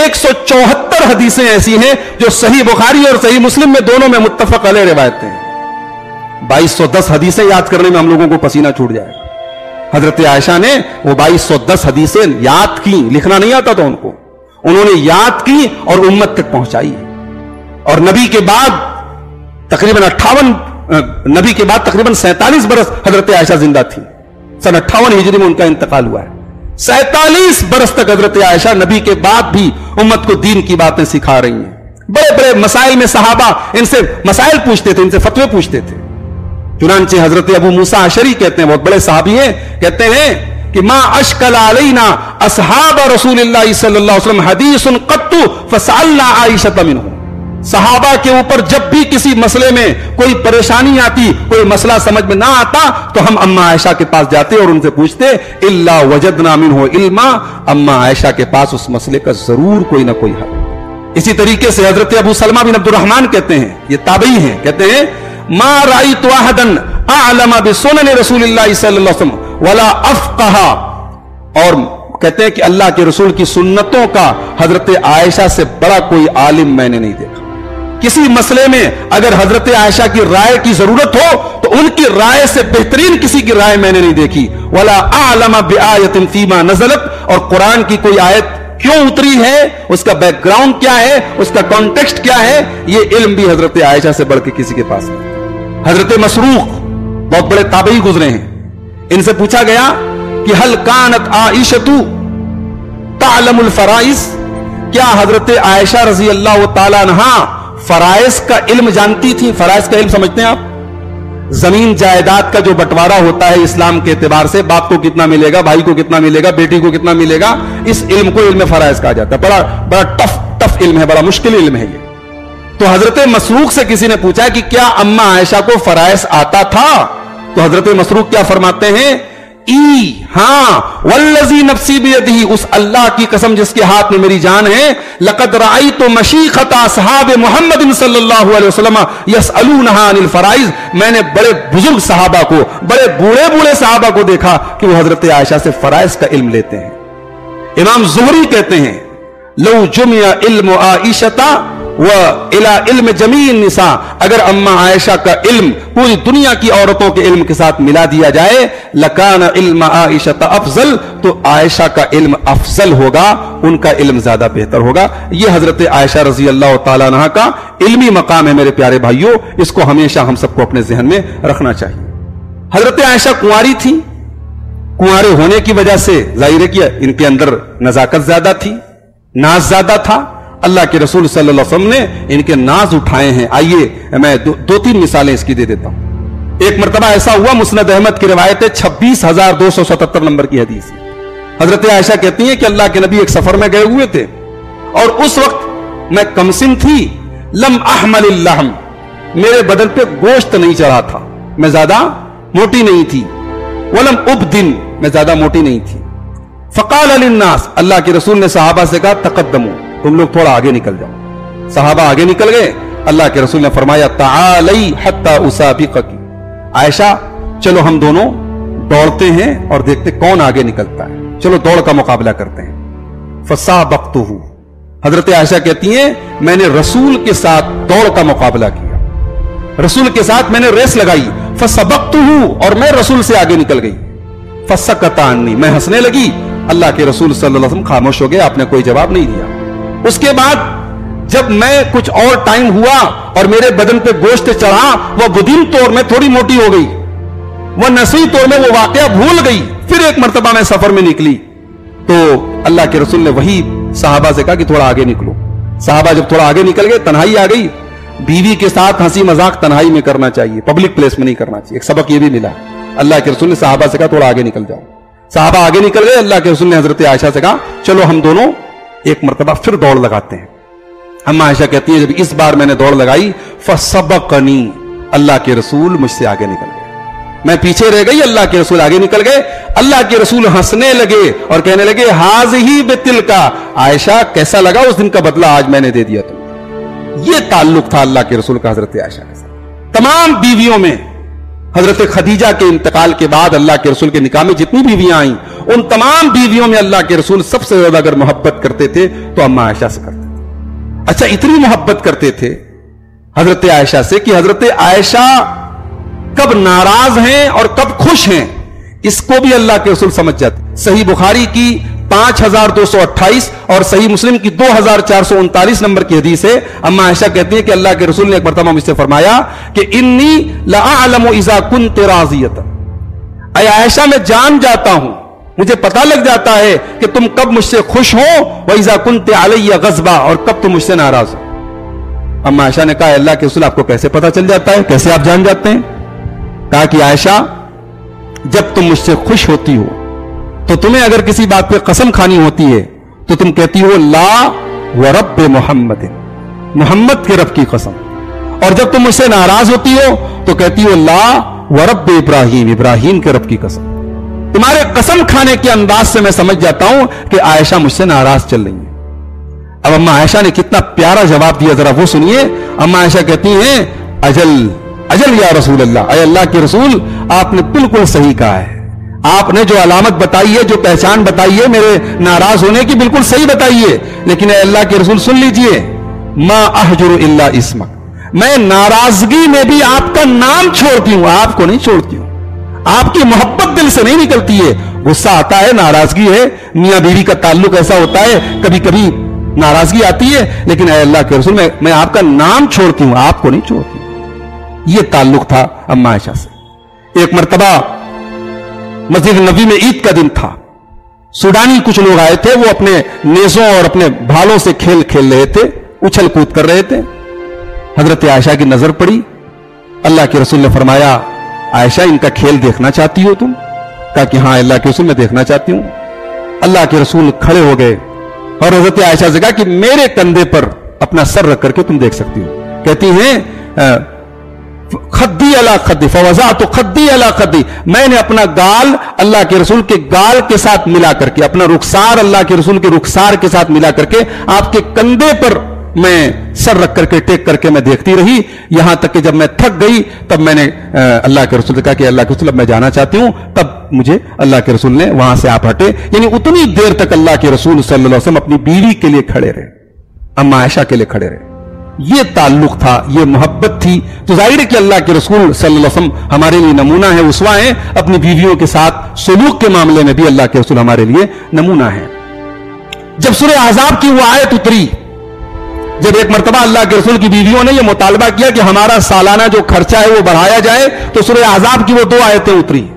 174 हदीसें ऐसी हैं जो सही बुखारी और सही मुस्लिम में दोनों में मुत्तफक अलैह रिवायतें हैं। 2210 हदीसें याद करने में हम लोगों को पसीना छूट जाएगा। हजरत आयशा ने वो 2210 हदीसें याद की, लिखना नहीं आता था उनको, उन्होंने याद की और उम्मत तक पहुंचाई। और नबी के बाद तकरीबन 47 बरस हजरत आयशा जिंदा थी। सन 58 हिजरी में उनका इंतकाल हुआ है। 47 बरस तक हजरत आयशा नबी के बाद भी उम्मत को दीन की बातें सिखा रही हैं। बड़े बड़े मसाइल में सहाबा इनसे मसाइल पूछते थे, इनसे फतवे पूछते थे। चुनांचे हजरत अबू मूसा अशरी कहते हैं, बहुत बड़े साहबी हैं, कहते हैं कि मां अशकल अलैना असहाब रसूलुल्लाह सल्लल्लाहु अलैहि वसल्लम हदीसन कत्तु फसअलना आयशा मिनहु। सहाबा के ऊपर जब भी किसी मसले में कोई परेशानी आती, कोई मसला समझ में ना आता, तो हम अम्मा आयशा के पास जाते और उनसे पूछते, इल्ला वजदना मिनहु इल्मा। अम्मा आयशा के पास उस मसले का जरूर कोई ना कोई हल। इसी तरीके से हजरत अबू सलमा बिन अब्दुर्रहमान कहते हैं, ये ताबई हैं, कहते हैं मा राईतु अहदन अअलम बिसुनन रसूलिल्लाह सल्लल्लाहु अलैहि वसल्लम वला अफ़क़हा। और कहते हैं कि अल्लाह के रसूल की सुन्नतों का हजरत आयशा से बड़ा कोई आलिम मैंने नहीं देखा। किसी मसले में अगर हजरत आयशा की राय की जरूरत हो तो उनकी राय से बेहतरीन किसी की राय मैंने नहीं देखी। वला आलमा बिआयतिन फीमा नज़लत। और कुरान की कोई आयत क्यों उतरी है, उसका बैकग्राउंड क्या है, उसका कॉन्टेक्स्ट क्या है, यह इल्म भी हजरत आयशा से बढ़ के किसी के पास नहीं। हजरत मसरूक बहुत बड़े ताबई गुजरे हैं, इनसे पूछा गया कि हल कानत आयशतु तालमुल फराइज, क्या हजरत आयशा रजी अल्लाह तआला अन्हा फराइज का इल्म जानती थी? फराइज का इल्म समझते हैं आप, जमीन जायदाद का जो बंटवारा होता है इस्लाम के एतबार से, बाप को कितना मिलेगा, भाई को कितना मिलेगा, बेटी को कितना मिलेगा, इस इल्म को इल्म फराइज कहा जाता है। बड़ा टफ इल्म है, बड़ा मुश्किल इल्म है ये। तो हजरत मसरूक से किसी ने पूछा कि क्या अम्मा आयशा को फराइज आता था? तो हजरत मसरूक क्या फरमाते हैं, ई हाँ वल्लज़ी नफ्सी बियदिही, उस अल्लाह की कसम जिसके हाथ में मेरी जान है, लकद राईतु मशीखता असहाब मुहम्मदिन सल्लल्लाहु अलैहि वसल्लम यसअलूनहा अनिल फराइज। मैंने बड़े बुजुर्ग सहाबा को, बड़े बूढ़े सहाबा को देखा कि वो हजरत आयशा से फराइज का इल्म लेते हैं। इमाम ज़ुहरी कहते हैं, लौ जुमिया इल्म आइशता व इला इल्म जमीन निसा, अगर अम्मा आयशा का इल्म पूरी दुनिया की औरतों के इल्म के साथ मिला दिया जाए, लकान इल्म आयशा अफजल, तो आयशा का इल्म अफजल होगा, उनका इल्म ज्यादा बेहतर होगा। यह हजरत आयशा रजी अल्लाह तआला अन्हा का इल्मी मकाम है मेरे प्यारे भाइयों, इसको हमेशा हम सबको अपने जहन में रखना चाहिए। हजरत आयशा कुंवारी थी, कुंवारे होने की वजह से जाहिर है कि इनके अंदर नजाकत ज्यादा थी, नाज ज्यादा था। अल्लाह के रसूल सल्लल्लाहु अलैहि वसल्लम ने इनके नाज उठाए हैं। आइए मैं दो तीन मिसालें इसकी दे देता हूं। एक मरतबा ऐसा हुआ, मुस्नद अहमद की रिवायत है, 26277 नंबर की हदीस। हजरत आयशा कहती हैं कि अल्लाह के नबी एक सफर में गए हुए थे और उस वक्त मैं कमसिन थी, लम अहमल, मेरे बदन पे गोश्त नहीं चढ़ा था, मैं ज्यादा मोटी नहीं थी, वलम उबदिन, मैं ज्यादा मोटी नहीं थी। फकाल लिन्नास, अल्लाह के रसूल ने सहाबा से कहा, तकद्दमू, तुम लोग थोड़ा आगे निकल जाओ। सहाबा आगे निकल गए, अल्लाह के रसूल ने फरमाया, ताअली हत्ता उसाबिककी, आयशा चलो हम दोनों दौड़ते हैं और देखते कौन आगे निकलता है, चलो दौड़ का मुकाबला करते हैं। फसाबक्तुहु, हजरत आयशा कहती हैं मैंने रसूल के साथ दौड़ का मुकाबला किया, रसूल के साथ मैंने रेस लगाई। फसबक्तुहु, और मैं रसूल से आगे निकल गई। फसकतानी, मैं हंसने लगी। अल्लाह के रसूल सल्लल्लाहु अलैहि वसल्लम खामोश हो गए, आपने कोई जवाब नहीं दिया। उसके बाद जब मैं कुछ और टाइम हुआ और मेरे बदन पे गोश्त चढ़ा, वह बुदिन तौर में थोड़ी मोटी हो गई, वह नसी तौर में वो वाकया भूल गई। फिर एक मर्तबा मैं सफर में निकली तो अल्लाह के रसूल ने वही साहबा से कहा कि थोड़ा आगे निकलो। साहबा जब थोड़ा आगे निकल गए, तन्हाई आ गई। बीवी के साथ हंसी मजाक तन्हाई में करना चाहिए, पब्लिक प्लेस में नहीं करना चाहिए। एक सबक यह भी मिला, अल्लाह के रसूल ने साहबा से कहा थोड़ा आगे निकल जाओ। साहबा आगे निकल गए, अल्लाह के रसूल ने हजरत आयशा से कहा चलो हम दोनों एक मरतबा फिर दौड़ लगाते हैं। अम्मा आयशा कहती है जब इस बार मैंने दौड़ लगाई फसबकनी, अल्लाह के रसूल मुझसे आगे निकल गए, मैं पीछे रह गई, अल्लाह के रसूल आगे निकल गए। अल्लाह के रसूल हंसने लगे और कहने लगे हाज़िही बितिलका, आयशा कैसा लगा उस दिन का बदला आज मैंने दे दिया तुम्हें। यह ताल्लुक था अल्लाह के रसूल का हजरत आयशा के साथ। तमाम बीवियों में हजरत खदीजा के इंतकाल के बाद अल्लाह के रसूल के निकाह में जितनी बीवियां आई उन तमाम बीवियों में अल्लाह के रसूल सबसे ज्यादा अगर मोहब्बत करते थे तो अम्मा आयशा से करते थे। अच्छा, इतनी मोहब्बत करते थे हजरत आयशा से कि हजरत आयशा कब नाराज हैं और कब खुश हैं इसको भी अल्लाह के रसूल समझ जाते। सही बुखारी की 5228 और सही मुस्लिम की 2439 नंबर की हदीस है। अम्मा आयशा कहती है कि अल्लाह के रसूल ने एक मरतबा मुझसे फरमाया कि इन्नी लअअलमु इज़ा कुन्त राज़ियतन, ऐ आयशा मैं जान जाता हूं, मुझे पता लग जाता है कि तुम कब मुझसे खुश हो, व इज़ा कुन्त अलैया गज़बा, और कब तुम मुझसे नाराज हो। अम्मा आयशा ने कहा अल्लाह के रसूल आपको कैसे पता चल जाता है, कैसे आप जान जाते हैं? कहा कि आयशा जब तुम मुझसे खुश होती हो तो तुम्हें अगर किसी बात पे कसम खानी होती है तो तुम कहती हो ला व रब्बे मोहम्मद, मोहम्मद के रब की कसम। और जब तुम मुझसे नाराज होती हो तो कहती हो ला व रब्बे इब्राहिम, इब्राहिम के रब की कसम। तुम्हारे कसम खाने के अंदाज से मैं समझ जाता हूं कि आयशा मुझसे नाराज चल रही है। अब अम्मा आयशा ने कितना प्यारा जवाब दिया, जरा वो सुनिए। अम्मा आयशा कहती हैं अजल अजल या रसूल अल्लाह, अल्लाह के रसूल आपने बिल्कुल सही कहा है, आपने जो अलामत बताई है, जो पहचान बताई है मेरे नाराज होने की, बिल्कुल सही बताई है। लेकिन अल्लाह के रसूल सुन लीजिए, मा अहजुरु इल्ला इस्मक, मैं नाराजगी में भी आपका नाम छोड़ती हूं, आपको नहीं छोड़ती हूं। आपकी मोहब्बत दिल से नहीं निकलती है, गुस्सा आता है, नाराजगी है, मियां बीवी का ताल्लुक ऐसा होता है, कभी कभी नाराजगी आती है, लेकिन अल्लाह के रसूल मैं आपका नाम छोड़ती हूं, आपको नहीं छोड़ती। यह ताल्लुक था अम्मा आयशा से। एक मरतबा मस्जिद नबी में ईद का दिन था, सूडानी कुछ लोग आए थे, वो अपने नेजों और अपने भालों से खेल खेल रहे थे, उछल कूद कर रहे थे। हजरत आयशा की नजर पड़ी, अल्लाह के रसूल ने फरमाया आयशा इनका खेल देखना चाहती हो तुम? कहा कि हां अल्लाह के रसूल मैं देखना चाहती हूं। अल्लाह के रसूल खड़े हो गए और हजरत आयशा से कहा कि मेरे कंधे पर अपना सर रख करके तुम देख सकती हो। कहती हैं खद्दी अला खद्दी फवजा तो खद्दी अला खद्दी, मैंने अपना गाल अल्लाह के रसूल के गाल के साथ मिला करके, अपना रुखसार अल्लाह के रसूल के रुखसार के साथ मिला करके आपके कंधे पर मैं सर रख करके टेक करके मैं देखती रही, यहां तक कि जब मैं थक गई तब मैंने अल्लाह के रसूल से कहा कि अल्लाह के रसूल अब मैं जाना चाहती हूं, तब मुझे अल्लाह के रसूल ने वहां से आप हटे। यानी उतनी देर तक अल्लाह के रसूल सल्लल्लाहु अलैहि वसल्लम अपनी बीवी के लिए खड़े रहे, अम्मा आयशा के लिए खड़े रहे। ये ताल्लुक था, ये मोहब्बत थी। तो जाहिर है कि अल्लाह के रसूल सल्लल्लाहु अलैहि वसल्लम हमारे लिए नमूना है, उसवा है। अपनी बीवियों के साथ सलूक के मामले में भी अल्लाह के रसूल हमारे लिए नमूना है। जब सूरह अहज़ाब की वो आयत उतरी, जब एक मरतबा अल्लाह के रसूल की बीवियों ने यह मुतालबा किया कि हमारा सालाना जो खर्चा है वो बढ़ाया जाए, तो सूरह अहज़ाब की वो दो आयतें उतरी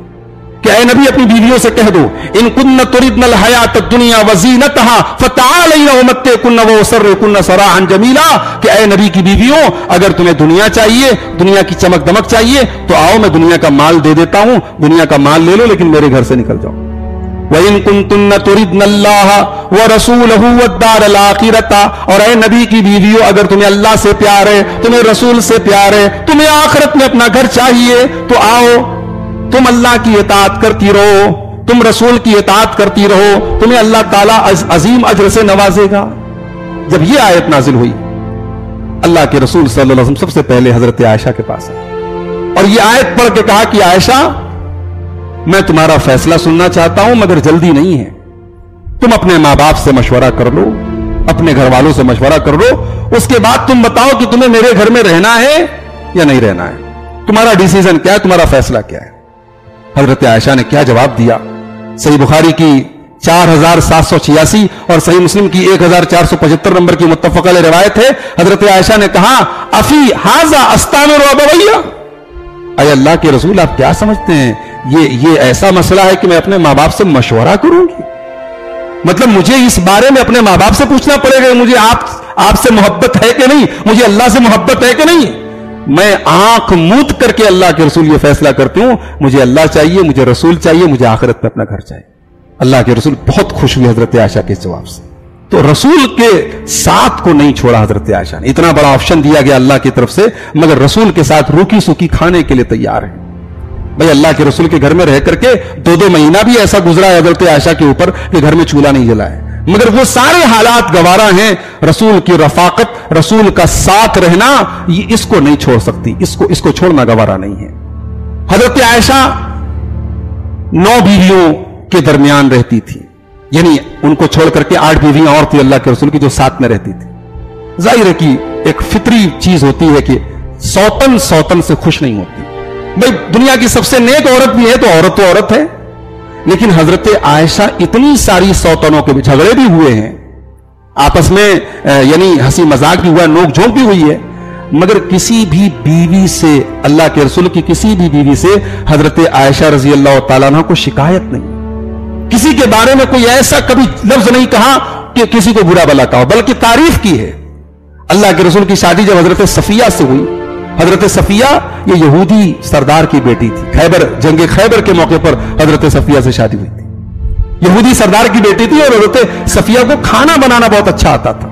कि ऐ नबी अपनी बीवियों से कह दो इन कुन्ना तुरिदनल हयात दुनिया वजीनतहा फताअलैना उमत्तिकुन्ना वसर्रिकुन्ना सराहन जमीला, कि ऐ नबी की बीवियों अगर तुम्हें दुनिया चाहिए, दुनिया की चमक दमक चाहिए तो आओ मैं दुनिया का माल दे देता हूं, दुनिया का माल ले लो लेकिन मेरे घर से निकल जाओ। व इन कुन्तुन्ना तुरिदनल्लाह व रसूलहु वद्दारल आखिरता, और ऐ नबी की बीवियों अगर तुम्हें अल्लाह से प्यार है, तुम्हें रसूल से प्यार है, तुम्हें आखिरत में अपना घर चाहिए तो आओ तुम अल्लाह की इताअत करती रहो, तुम रसूल की इताअत करती रहो, तुम्हें अल्लाह ताला अजीम अजर से नवाजेगा। जब यह आयत नाजिल हुई अल्लाह के रसूल सल्लल्लाहु अलैहि वसल्लम सबसे पहले हजरत आयशा के पास आए और यह आयत पढ़ के कहा कि आयशा मैं तुम्हारा फैसला सुनना चाहता हूं मगर जल्दी नहीं है, तुम अपने मां बाप से मशवरा कर लो, अपने घर वालों से मशवरा कर लो, उसके बाद तुम बताओ कि तुम्हें मेरे घर में रहना है या नहीं रहना है, तुम्हारा डिसीजन क्या है, तुम्हारा फैसला क्या है। हजरत आयशा ने क्या जवाब दिया, सही बुखारी की 4786 और सही मुस्लिम की 1475 नंबर की मुत्तफ़क़ अलैह रिवायत है। हजरत आयशा ने कहा अफी हाजा अस्तान व अबवैया, अय अल्लाह के रसूल आप क्या समझते हैं ये ऐसा मसला है कि मैं अपने माँ बाप से मशवरा करूंगी, मतलब मुझे इस बारे में अपने माँ बाप से पूछना पड़ेगा मुझे आपसे मोहब्बत है कि नहीं, मुझे अल्लाह से मोहब्बत है कि नहीं। मैं आंख मूंद करके अल्लाह के रसूल ये फैसला करती हूं मुझे अल्लाह चाहिए, मुझे रसूल चाहिए, मुझे आखिरत में अपना घर चाहिए। अल्लाह के रसूल बहुत खुश हुए हजरत आयशा के जवाब से। तो रसूल के साथ को नहीं छोड़ा हजरत आयशा ने। इतना बड़ा ऑप्शन दिया गया अल्लाह की तरफ से, मगर रसूल के साथ रूखी सूखी खाने के लिए तैयार है। भाई अल्लाह के रसूल के घर में रह करके 2-2 महीना भी ऐसा गुजरा है हजरत आयशा के ऊपर कि घर में चूल्हा नहीं जला है, मगर वो सारे हालात गवारा हैं। रसूल की रफाकत, रसूल का साथ रहना, ये इसको नहीं छोड़ सकती, इसको छोड़ना गवारा नहीं है। हजरत आयशा 9 बीवियों के दरमियान रहती थी, यानी उनको छोड़ करके 8 बीवियां और थी अल्लाह के रसूल की जो साथ में रहती थी। जाहिर है कि एक फितरी चीज होती है कि सौतन से खुश नहीं होती। भाई दुनिया की सबसे नेक औरत भी है तो औरत है, लेकिन हजरत आयशा इतनी सारी सौतनों के बीच झगड़े भी हुए हैं आपस में, यानी हंसी मजाक भी हुआ, नोक झोंक भी हुई है, मगर किसी भी बीवी से, अल्लाह के रसूल की किसी भी बीवी से हजरत आयशा रजी अल्लाह ताला अन्हा को शिकायत नहीं। किसी के बारे में कोई ऐसा कभी लफ्ज नहीं कहा कि किसी को बुरा भला कहा, बल्कि तारीफ की है। अल्लाह के रसूल की शादी जब हजरत सफिया से हुई, हजरत सफिया ये यहूदी सरदार की बेटी थी। खैबर, जंगे खैबर के मौके पर हजरत सफिया से शादी हुई थी, यहूदी सरदार की बेटी थी, और हजरत सफिया को खाना बनाना बहुत अच्छा आता था।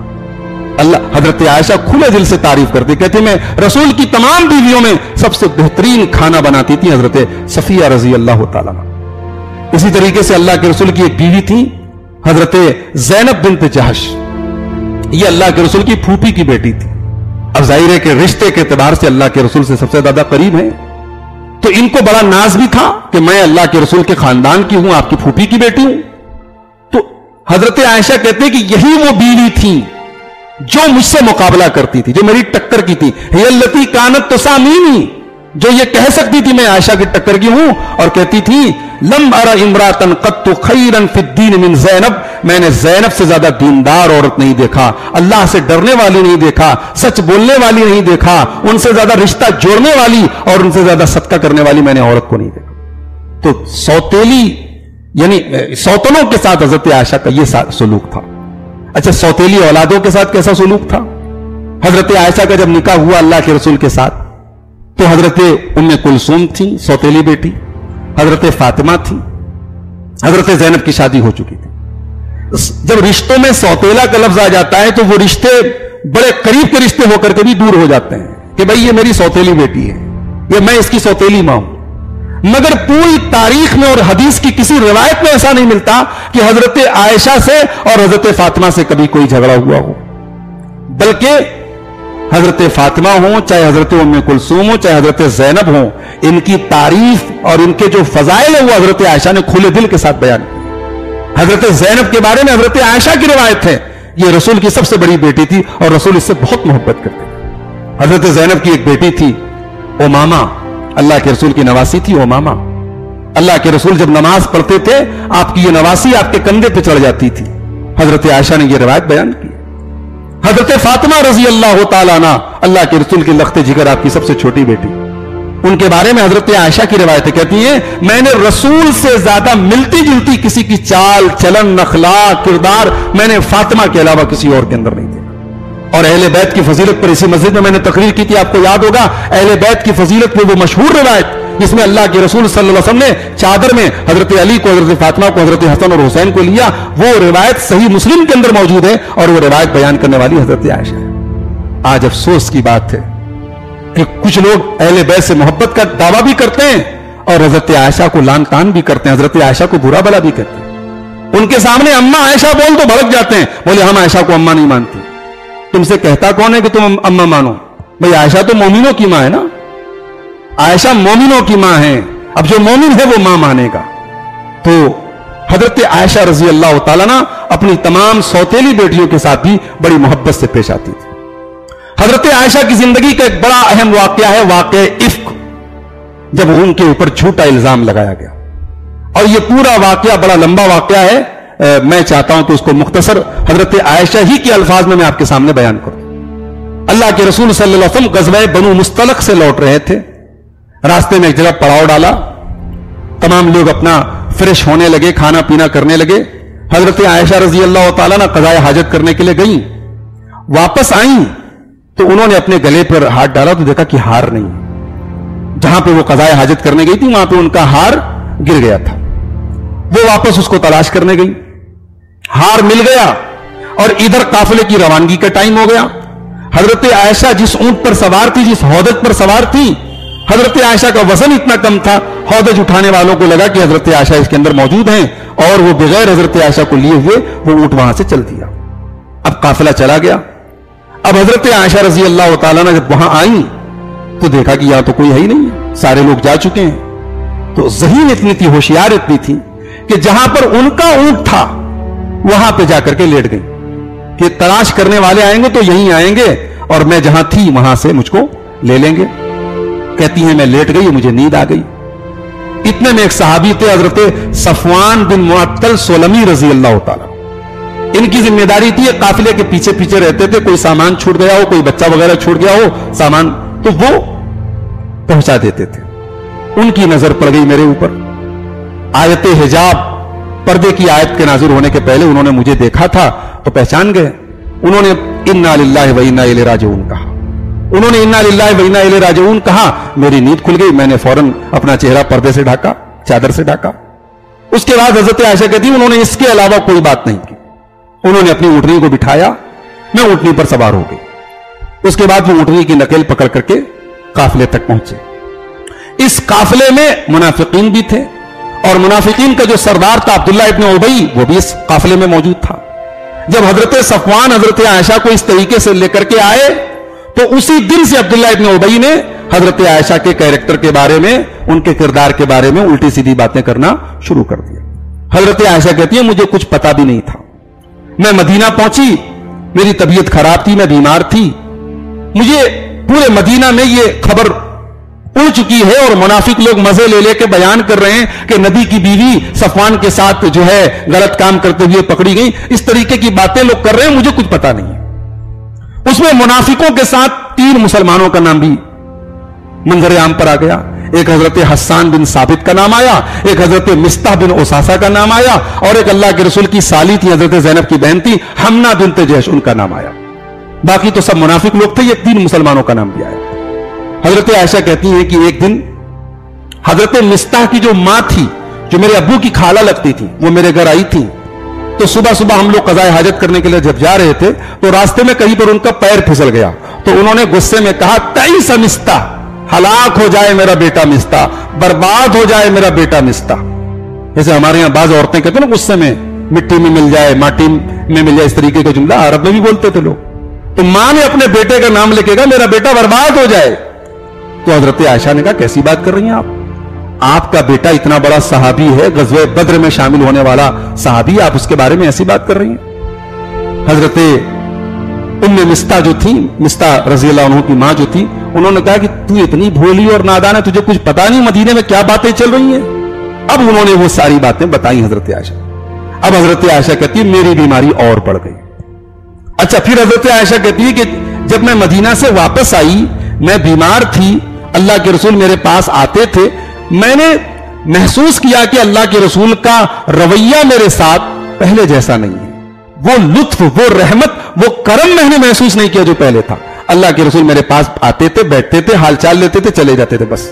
अल्लाह हजरत आयशा खुले दिल से तारीफ करती, कहती मैं रसूल की तमाम बीवियों में सबसे बेहतरीन खाना बनाती थी हजरत सफिया रजी अल्लाह ताला। इसी तरीके से अल्लाह के रसूल की एक बीवी थी हजरत जैनब बिन्त जहश, ये अल्लाह के रसूल की फूफी की बेटी थी। अब जाहिर है कि रिश्ते के एतबार से अल्लाह के रसूल से सबसे ज्यादा करीब है, तो इनको बड़ा नाज भी था कि मैं अल्लाह के रसूल के खानदान की हूं, आपकी फूफी की बेटी हूं। तो हजरत आयशा कहते हैं कि यही वो बीवी थी जो मुझसे मुकाबला करती थी, जो मेरी टक्कर की थी। हियल्लती कानत तुसामीनी, जो ये कह सकती थी मैं आयशा की टक्कर की हूं, और कहती थी लम अरा इमरातन कत्तु खैरन फिद्दीन मिन ज़ैनब, मैंने ज़ैनब से ज्यादा दीनदार औरत नहीं देखा, अल्लाह से डरने वाली नहीं देखा, सच बोलने वाली नहीं देखा, उनसे ज्यादा रिश्ता जोड़ने वाली और उनसे ज्यादा सदका करने वाली मैंने औरत को नहीं देखा। तो सौतेली यानी सौतनों के साथ हजरत आयशा का यह सलूक था। अच्छा, सौतेली औलादों के साथ कैसा सलूक था? हजरत आयशा का जब निकाह हुआ अल्लाह के रसूल के साथ, तो हजरत उम्मे कुलसूम थी सौतेली बेटी, हजरत फातिमा थी, हजरत जैनब की शादी हो चुकी थी। जब रिश्तों में सौतेला का लफ्ज आ जाता है तो वो रिश्ते बड़े करीब के रिश्ते होकर के भी दूर हो जाते हैं कि भाई ये मेरी सौतेली बेटी है, ये मैं इसकी सौतेली मां हूं। मगर पूरी तारीख में और हदीस की किसी रिवायत में ऐसा नहीं मिलता कि हजरत आयशा से और हजरत फातिमा से कभी कोई झगड़ा हुआ हो, बल्कि हजरत फातिमा हो, चाहे हजरत उम्मे कुलसूम हो, चाहे हजरत जैनब हो, इनकी तारीफ और इनके जो फजाइल है वो हजरत आयशा ने खुले दिल के साथ बयान किया। हजरत जैनब के बारे में हजरत आयशा की रिवायत है, ये रसूल की सबसे बड़ी बेटी थी और रसूल इससे बहुत मोहब्बत करते थे। हजरत जैनब की एक बेटी थी उमामा, अल्लाह के रसूल की नवासी थी उमामा। अल्लाह के रसूल जब नमाज पढ़ते थे आपकी ये नवासी आपके कंधे पर चढ़ जाती थी, हजरत आयशा ने यह रिवायत बयान की। हजरत फातिमा रजी अल्लाह ताला अन्हा, अल्लाह के रसूल की लख्ते जिगर आपकी सबसे छोटी बेटी, उनके बारे में हजरत आयशा की रिवायतें कहती हैं मैंने रसूल से ज्यादा मिलती जुलती किसी की चाल चलन, अखलाक, किरदार मैंने फातिमा के अलावा किसी और के अंदर नहीं देखा। और अहले बैत की फजीलत पर इसी मस्जिद में मैंने तकरीर की थी, आपको याद होगा। अहले बैत की फजीलत पर वो मशहूर रिवायत जिसमें अल्लाह के रसूल सल्लल्लाहु अलैहि वसल्लम ने चादर में हजरत अली को, हजरत फातिमा को, हजरत हसन और हुसैन को लिया, वो रिवायत सही मुस्लिम के अंदर मौजूद है और वो रिवायत बयान करने वाली हजरत आयशा है। आज अफसोस की बात है कि कुछ लोग अहले बैत से मोहब्बत का दावा भी करते हैं और हजरत आयशा को लान तान भी करते हैं, हजरत आयशा को बुरा भला भी करते हैं। उनके सामने अम्मा आयशा बोल तो भड़क जाते हैं, बोले हम आयशा को अम्मा नहीं मानते। तुमसे कहता कौन है कि तुम अम्मा मानो? भाई आयशा तो मोमिनों की मां है ना, आयशा मोमिनों की मां है, अब जो मोमिन है वो मां मानेगा। तो हजरत आयशा रजी अल्लाह ताला ना अपनी तमाम सौतेली बेटियों के साथ भी बड़ी मोहब्बत से पेश आती थी। हजरत आयशा की जिंदगी का एक बड़ा अहम वाकया है वाकया इफ्क, जब उनके ऊपर झूठा इल्जाम लगाया गया। और यह पूरा वाकया बड़ा लंबा वाकया है, मैं चाहता हूं कि उसको मुख्तसर हजरत आयशा ही के अल्फाज में मैं आपके सामने बयान करूं। अल्लाह के रसूल सल्लल्लाहु अलैहि वसल्लम गज़वे बनु मुस्तलक से लौट रहे थे, रास्ते में एक जगह पड़ाव डाला, तमाम लोग अपना फ्रेश होने लगे, खाना पीना करने लगे। हजरत आयशा रजी अल्लाह ताला ना कज़ाए हाजत करने के लिए गई, वापस आई तो उन्होंने अपने गले पर हाथ डाला तो देखा कि हार नहीं, जहां पे वो कज़ाए हाजत करने गई थी वहां पे उनका हार गिर गया था। वो वापस उसको तलाश करने गई, हार मिल गया। और इधर काफिले की रवानगी का टाइम हो गया। हजरत आयशा जिस ऊंट पर सवार थी, जिस हौदज पर सवार थी, हजरत आयशा का वजन इतना कम था, हौदज उठाने वालों को लगा कि हजरत आयशा इसके अंदर मौजूद हैं, और वो बगैर हजरत आयशा को लिए हुए वो ऊंट वहां से चल दिया। अब काफिला चला गया। अब हजरत आयशा रजी अल्लाह तआला ने जब वहां आई तो देखा कि यहां तो कोई है ही नहीं, सारे लोग जा चुके हैं। तो ज़हीन इतनी थी, होशियार इतनी थी कि जहां पर उनका ऊंट था वहां पे जाकर के लेट गई कि तलाश करने वाले आएंगे तो यहीं आएंगे और मैं जहां थी वहां से मुझको ले लेंगे। कहती है मैं लेट गई, मुझे नींद आ गई। इतने में एक सहाबी थे हजरत सफवान बिन मुअत्तल सोलमी रजी अल्लाह तआला, इनकी जिम्मेदारी थी, ये काफिले के पीछे पीछे रहते थे, कोई सामान छूट गया हो, कोई बच्चा वगैरह छूट गया हो सामान, तो वो पहुंचा देते थे। उनकी नजर पड़ गई मेरे ऊपर। आयत हिजाब, पर्दे की आयत के नाजिल होने के पहले उन्होंने मुझे देखा था तो पहचान गए। उन्होंने इन्ना लिल्लाहि व इन्ना इलैहि राजिऊन कहा, उन्होंने इन्ना लिल्लाहि व इन्ना इलैहि राजिऊन कहा। मेरी नींद खुल गई, मैंने फौरन अपना चेहरा पर्दे से ढाका, चादर से ढाका। उसके बाद हजरत आयशा कहती उन्होंने इसके अलावा कोई बात नहीं की। उन्होंने अपनी ऊँटनी को बिठाया, मैं ऊँटनी पर सवार हो गई। उसके बाद वो ऊँटनी की नकेल पकड़ करके काफिले तक पहुंचे। इस काफिले में मुनाफिकीन भी थे, और मुनाफिकीन का जो सरदार था अब्दुल्ला इब्न उबई, वो भी इस काफिले में मौजूद था। जब हजरत सफवान हजरत आयशा को इस तरीके से लेकर के आए तो उसी दिन से अब्दुल्ला इब्न उबई ने हजरत आयशा के कैरेक्टर के बारे में, उनके किरदार के बारे में उल्टी सीधी बातें करना शुरू कर दिया। हजरत आयशा कहती है मुझे कुछ पता भी नहीं था। मैं मदीना पहुंची, मेरी तबीयत खराब थी, मैं बीमार थी, मुझे पूरे मदीना में यह खबर उड़ चुकी है और मुनाफिक लोग मजे ले लेके बयान कर रहे हैं कि नबी की बीवी सफवान के साथ जो है गलत काम करते हुए पकड़ी गई। इस तरीके की बातें लोग कर रहे हैं, मुझे कुछ पता नहीं है। उसमें मुनाफिकों के साथ 3 मुसलमानों का नाम भी मंजर आम पर आ गया। एक हजरत हस्सान बिन साबित का नाम आया, एक हजरत मिस्ताह बिन उथाथा का नाम आया, और एक अल्लाह के रसूल की साली थी, हजरत जैनब की बहन थी, हमना बिनत जहश, उनका नाम आया। बाकी तो सब मुनाफिक लोग थे, ये 3 मुसलमानों का नाम भी आया। हजरत आयशा कहती है कि एक दिन हजरत मिस्ताह की जो मां थी, जो मेरे अब्बू की खाला लगती थी, वो मेरे घर आई थी। तो सुबह सुबह हम लोग कज़ाए हाजत करने के लिए जब जा रहे थे तो रास्ते में कहीं पर उनका पैर फिसल गया। तो उन्होंने गुस्से में कहा, तईस मिस्ताह, हलाक हो जाए मेरा बेटा मिस्ताह, बर्बाद हो जाए मेरा बेटा मिस्ताह। जैसे हमारे यहां बाज औरतें कहते ना गुस्से में, मिट्टी में मिल जाए, माटी में मिल जाए, इस तरीके का जुमला अरब में भी बोलते थे लोग। तो मां ने अपने बेटे का नाम लिखेगा, मेरा बेटा बर्बाद हो जाए। तो हजरत आयशा ने कहा कैसी बात कर रही हैं आप, आपका बेटा इतना बड़ा सहाबी है, गज़वे बद्र में शामिल होने वाला सहाबी, आप उसके बारे में ऐसी बात कर रही हैं। हजरत उम्मे मिस्ता जो थी, मिस्ता रजी अल्लाह अन्हु की मां जो थी, उन्होंने कहा कि तू इतनी भोली और नादान है, तुझे कुछ पता नहीं मदीने में क्या बातें चल रही हैं। अब उन्होंने वो सारी बातें बताई हजरत आयशा। अब हजरत आयशा कहती है मेरी बीमारी और बढ़ गई। अच्छा, फिर हजरत आयशा कहती है कि जब मैं मदीना से वापस आई, मैं बीमार थी, अल्लाह के रसूल मेरे पास आते थे, मैंने महसूस किया कि अल्लाह के रसूल का रवैया मेरे साथ पहले जैसा नहीं है। वो लुत्फ, वो रहमत, वो करम मैंने महसूस नहीं किया जो पहले था। अल्लाह के रसूल मेरे पास आते थे, बैठते थे, हालचाल लेते थे, चले जाते थे, बस।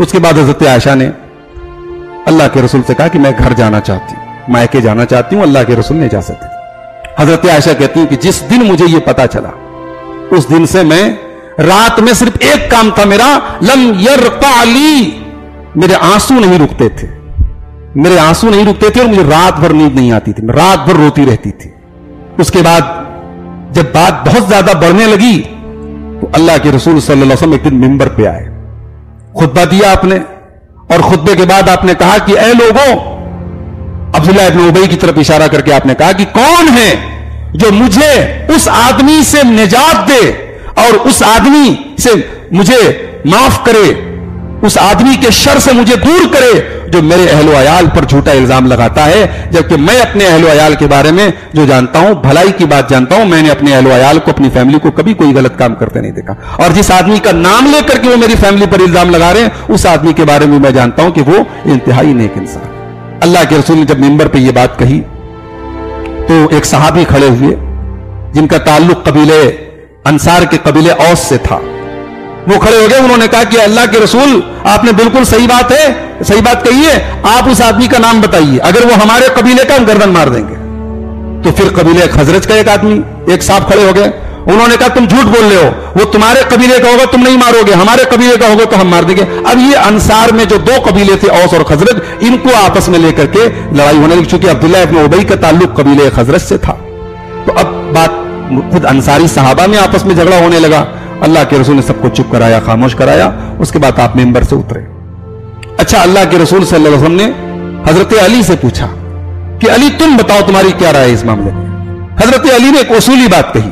उसके बाद हजरत आयशा ने अल्लाह के रसूल से कहा कि मैं घर जाना चाहती हूं, मायके जाना चाहती हूं। अल्लाह के रसूल ने इजाजत दी। हजरत आयशा कहती हूं कि जिस दिन मुझे यह पता चला, उस दिन से मैं रात में सिर्फ एक काम था मेरा, लम यरताली, मेरे आंसू नहीं रुकते थे, मेरे आंसू नहीं रुकते थे, और मुझे रात भर नींद नहीं आती थी, मैं रात भर रोती रहती थी। उसके बाद जब बात बहुत ज्यादा बढ़ने लगी तो अल्लाह के रसूल सल्लल्लाहु अलैहि वसल्लम एक दिन मिंबर पे आए, खुतबा दिया आपने, और खुतबे के बाद आपने कहा कि ए लोगों, अब्दुल्लाह इब्न उबई की तरफ इशारा करके आपने कहा कि कौन है जो मुझे उस आदमी से निजात दे और उस आदमी से मुझे माफ करे, उस आदमी के शर से मुझे दूर करे जो मेरे अहलो अयाल पर झूठा इल्जाम लगाता है, जबकि मैं अपने अहलो अयाल के बारे में जो जानता हूं, भलाई की बात जानता हूं, मैंने अपने अहलो अयाल को, अपनी फैमिली को कभी कोई गलत काम करते नहीं देखा, और जिस आदमी का नाम लेकर के वो मेरी फैमिली पर इल्जाम लगा रहे हैं, उस आदमी के बारे में मैं जानता हूं कि वो इंतहाई नेक इंसान। अल्लाह के रसूल ने जब मिंबर पर यह बात कही तो एक सहाबी खड़े हुए जिनका ताल्लुक कबीले अंसार के कबीले औस से था, वो खड़े हो गए। उन्होंने कहा कि अल्लाह के रसूल, आपने बिल्कुल सही बात है, सही बात कही है, आप उस आदमी का नाम बताइए, अगर वो हमारे कबीले का, हम गर्दन मार देंगे। तो फिर कबीले हजरत का एक आदमी एक साहब खड़े हो गए, उन्होंने कहा तुम झूठ बोल रहे हो, वो तुम्हारे कबीले का होगा तुम नहीं मारोगे, हमारे कबीले का होगा तो हम मार देंगे। अब ये अंसार में जो दो कबीले थे औस और खजरत, इनको आपस में लेकर के लड़ाई होने लगी, चूंकि अब्दुल्लाह इब्न उबई का ताल्लुक कबीले खजरत से था। तो अब बात खुद अंसारी साहबा में आपस में झगड़ा होने लगा। अल्लाह के रसूल ने सबको चुप कराया, खामोश कराया। उसके बाद आप मेंबर से उतरे। अच्छा, अल्लाह के रसूल सल्लल्लाहु अलैहि वसल्लम ने हजरत अली से पूछा कि अली तुम बताओ तुम्हारी क्या राय है इस मामले में। हजरत अली ने एक उसूली बात कही।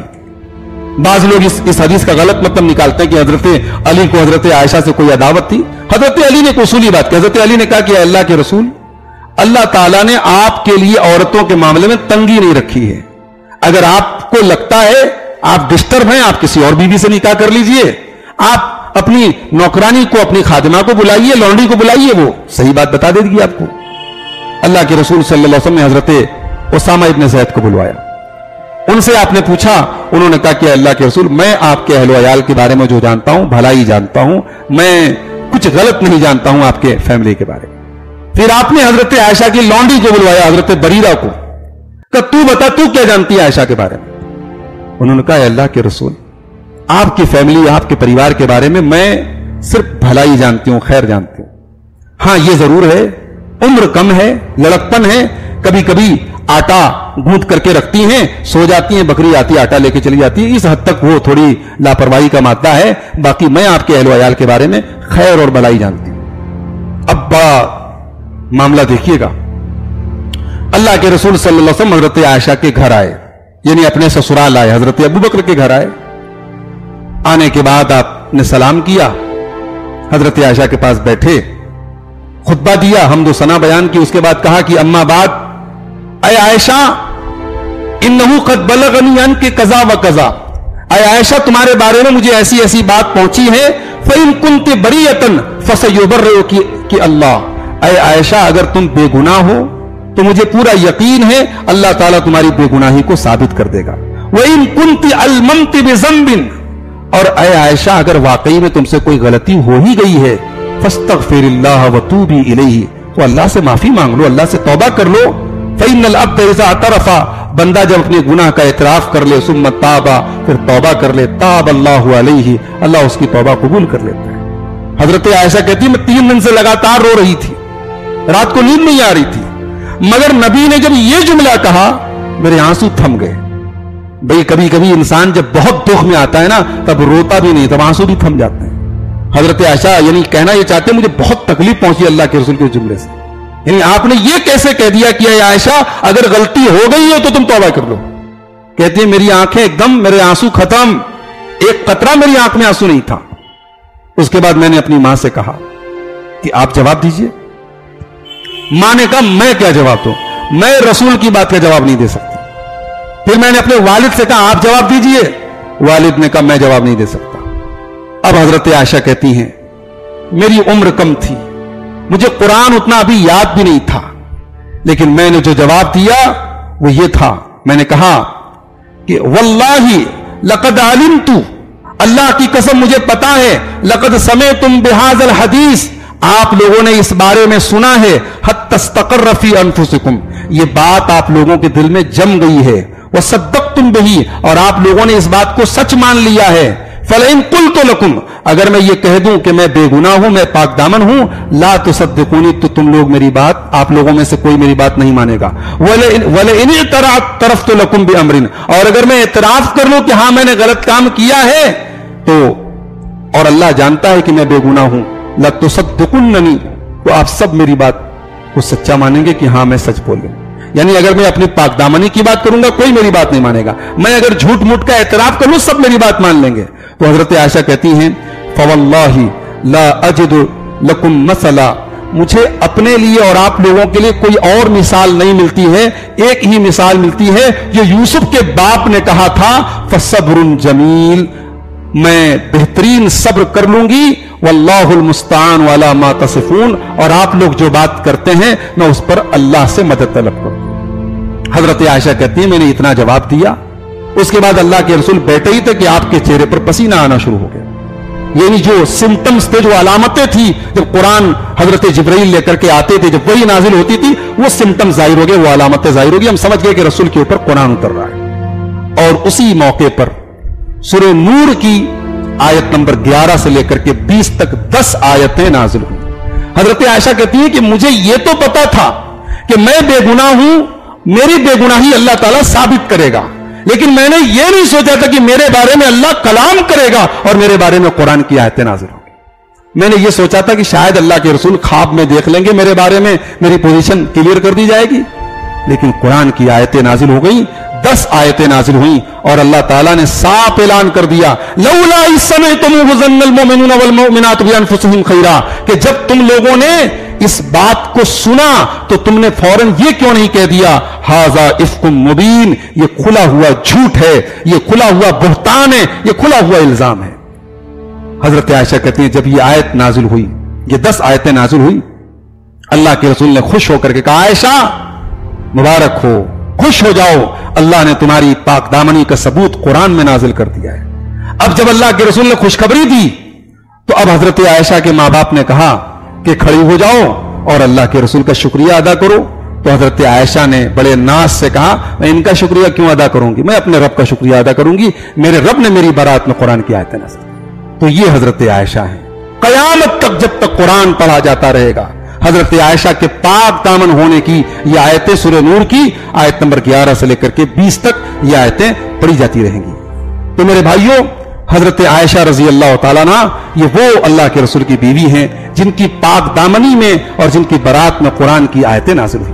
बाज लोग इस हदीस का गलत मतलब निकालते हैं कि हजरत अली को हजरत आयशा से कोई अदावत थी। हजरत अली ने एक उसूली बात की। हजरत अली ने कहा कि अल्लाह के रसूल, अल्लाह ताला ने आपके लिए औरतों के मामले में तंगी नहीं रखी है। अगर आपको लगता है आप डिस्टर्ब हैं, आप किसी और बीवी से निकाह कर लीजिए। आप अपनी नौकरानी को, अपनी खादिमा को बुलाइए, लॉन्ड्री को बुलाइए, वो सही बात बता देगी आपको। अल्लाह के रसूल सल्लल्लाहु अलैहि वसल्लम ने हजरत उसामा इब्न ज़ैद को बुलवाया। उनसे आपने पूछा, उन्होंने कहा कि अल्लाह के रसूल, मैं आपके अहल वयाल के बारे में जो जानता हूं भला ही जानता हूं, मैं कुछ गलत नहीं जानता हूं आपके फैमिली के बारे में। फिर आपने हजरत आयशा की लॉन्ड्री को बुलवाया, हजरत बरीरा को, कहा तू बता तू क्या जानती है आयशा के बारे में। उन्होंने कहा अल्लाह के रसूल, आपकी फैमिली, आपके परिवार के बारे में मैं सिर्फ भला ही जानती हूं, खैर जानती हूं। हां यह जरूर है उम्र कम है, लड़कपन है, कभी कभी आटा गूंथ करके रखती हैं, सो जाती हैं, बकरी आती आटा लेके चली जाती है, इस हद तक वो थोड़ी लापरवाही का मादा है। बाकी मैं आपके अहल वयाल के बारे में खैर और भलाई जानती हूं। अब बड़ा मामला देखिएगा। अल्लाह के रसूल सल्लल्लाहु अलैहि वसल्लम हजरत आयशा के घर आए, यानी अपने ससुराल आए, हजरत अबू बकर के घर आए। आने के बाद आपने सलाम किया, हजरत आयशा के पास बैठे, खुतबा दिया, हम्द सना बयान की। उसके बाद कहा कि अम्मा बाद अय आयशा इन्नहु कद बलगनी अन्के कज़ा व कज़ा। अय आयशा, तुम्हारे बारे में मुझे ऐसी ऐसी बात पहुंची है। फ़इन कुन्ते बरीयतन फसयुबर्रिउकी कि अल्लाह। अय आयशा, अगर तुम बेगुनाह हो तो मुझे पूरा यकीन है अल्लाह ताला तुम्हारी बेगुनाही को साबित कर देगा। वइन कुंती अलमंती बिज़म्बिन, और ऐ आयशा, अगर वाकई में तुमसे कोई गलती हो ही गई है, फस्तगफिरिल्लाह वतूबी इलैहि, तो अल्लाह से माफी मांग लो, अल्लाह से तौबा कर लो। फ़इन्नल अब्द इज़ा अतरफ़ा, बंदा जब अपने गुनाह का एतराफ कर ले, सुम्मा ताबा, फिर तौबा कर ले, ताबल्लाहु अलैहि, अल्लाह उसकी तौबा कबूल कर लेता है। हजरत आयशा कहती मैं 3 दिन से लगातार रो रही थी, रात को नींद नहीं आ रही थी, मगर नबी ने जब यह जुमला कहा मेरे आंसू थम गए। भाई कभी कभी इंसान जब बहुत दुख में आता है ना, तब रोता भी नहीं, तब आंसू भी थम जाते हैं। हजरत आयशा यानी कहना यह चाहते हैं मुझे बहुत तकलीफ पहुंची अल्लाह के रसूल के जुमले से। यानी आपने यह कैसे कह दिया कि आयशा अगर गलती हो गई हो तो तुम तौबा कर लो। कहती है मेरी आंखें एकदम, मेरे आंसू खत्म, एक कतरा मेरी आंख में आंसू नहीं था। उसके बाद मैंने अपनी मां से कहा कि आप जवाब दीजिए। मां ने कहा मैं क्या जवाब दूं, मैं रसूल की बात का जवाब नहीं दे सकता। फिर मैंने अपने वालिद से कहा आप जवाब दीजिए। वालिद ने कहा मैं जवाब नहीं दे सकता। अब हजरत आयशा कहती हैं मेरी उम्र कम थी, मुझे कुरान उतना अभी याद भी नहीं था, लेकिन मैंने जो जवाब दिया वो ये था। मैंने कहा कि वल्लाही लकद अलिमतु, अल्लाह की कसम मुझे पता है, लकद समेतुम बिहाज़ल हदीस, आप लोगों ने इस बारे में सुना है, हत्तस्तक़र्र फ़ी अनफुसिकुम, ये बात आप लोगों के दिल में जम गई है, वसद्दक़्तुम बिही, और आप लोगों ने इस बात को सच मान लिया है। फ़लइन क़ुल्तु लकुम, अगर मैं ये कह दूं कि मैं बेगुनाह हूं, मैं पाक दामन हूं, ला तुसद्दिक़ूनी, तो तुम लोग मेरी बात, आप लोगों में से कोई मेरी बात नहीं मानेगा। वलइन इअतरफ़्तु लकुम बिअम्रिन, और अगर मैं एतराफ कर लूं कि हां मैंने गलत काम किया है, तो और अल्लाह जानता है कि मैं बेगुनाह हूं, ला तुसद्दिक़ुन्नी, तो आप सब मेरी बात को सच्चा मानेंगे कि हां मैं सच बोलूं। यानी अगर मैं अपनी पाकदामनी की बात करूंगा कोई मेरी बात नहीं मानेगा, मैं अगर झूठ मूठ का एतराफ कर लूं सब मेरी बात मान लेंगे। तो हजरत आयशा कहती हैं फवल्लाही ला अजिदु लकुम मसला, मुझे अपने लिए और आप लोगों के लिए कोई और मिसाल नहीं मिलती है, एक ही मिसाल मिलती है जो यूसुफ के बाप ने कहा था, फसब्रुन जमील, मैं बेहतरीन सब्र कर लूंगी, वल्लाहुल मुस्तान वाला मा तसिफून, और आप लोग जो बात करते हैं मैं उस पर अल्लाह से मदद तलब करूं। हजरत आयशा कहती है मैंने इतना जवाब दिया, उसके बाद अल्लाह के रसूल बैठे ही थे कि आपके चेहरे पर पसीना आना शुरू हो गया। यानी जो सिम्टम्स थे, जो अलामतें थी जब कुरान हजरत जिब्राइल लेकर के आते थे, जब वही नाजिल होती थी, वो सिम्टम्स जाहिर हो गए, वो अलामतें जाहिर हो गई। हम समझ गए कि रसूल के ऊपर कुरान उतर रहा है। और उसी मौके पर सूरह नूर की आयत नंबर 11 से लेकर के 20 तक 10 आयतें नाजिल हुई। हजरत आयशा कहती है कि मुझे ये तो पता था कि मैं बेगुनाह हूं, मेरी बेगुनाही अल्लाह ताला साबित करेगा, लेकिन मैंने ये नहीं सोचा था कि मेरे बारे में अल्लाह कलाम करेगा और मेरे बारे में कुरान की आयतें नाजिल होंगी। मैंने ये सोचा था कि शायद अल्लाह के रसूल ख्वाब में देख लेंगे, मेरे बारे में मेरी पोजीशन क्लियर कर दी जाएगी, लेकिन कुरान की आयतें नाजिल हो गई। 10 आयतें नाजिल हुई और अल्लाह ताला ने साफ ऐलान कर दिया, लौला इस समय कि जब तुम लोगों ने इस बात को सुना तो तुमने फौरन ये क्यों नहीं कह दिया, हाजा इफ्कुम मुबीन, ये खुला हुआ झूठ है, ये खुला हुआ बुहतान है, ये खुला हुआ इल्जाम है। हजरत आयशा कहती हैं जब ये आयत नाजिल हुई, ये 10 आयतें नाजिल हुई, अल्लाह के रसूल ने खुश होकर के कहा, आयशा मुबारक हो, खुश हो जाओ, अल्लाह ने तुम्हारी पाक दामनी का सबूत कुरान में नाजिल कर दिया है। अब जब अल्लाह के रसूल ने खुशखबरी दी तो अब हजरत आयशा के मां बाप ने कहा कि खड़ी हो जाओ और अल्लाह के रसूल का शुक्रिया अदा करो। तो हजरत आयशा ने बड़े नाज से कहा, मैं इनका शुक्रिया क्यों अदा करूंगी, मैं अपने रब का शुक्रिया अदा करूंगी, मेरे रब ने मेरी बारात में कुरान की आयतें नाज़िल की। तो ये हजरत आयशा है। कयामत तक जब तक कुरान पढ़ा जाता रहेगा, हजरत आयशा के पाक दामन होने की ये आयतें सूरह नूर की आयत नंबर 11 से लेकर के 20 तक ये आयतें पढ़ी जाती रहेंगी। तो मेरे भाइयों, हजरत आयशा रजी अल्लाह ताला ना, ये वो अल्लाह के रसूल की बीवी हैं जिनकी पाक दामनी में और जिनकी बरात में कुरान की आयतें नाजिल हुई।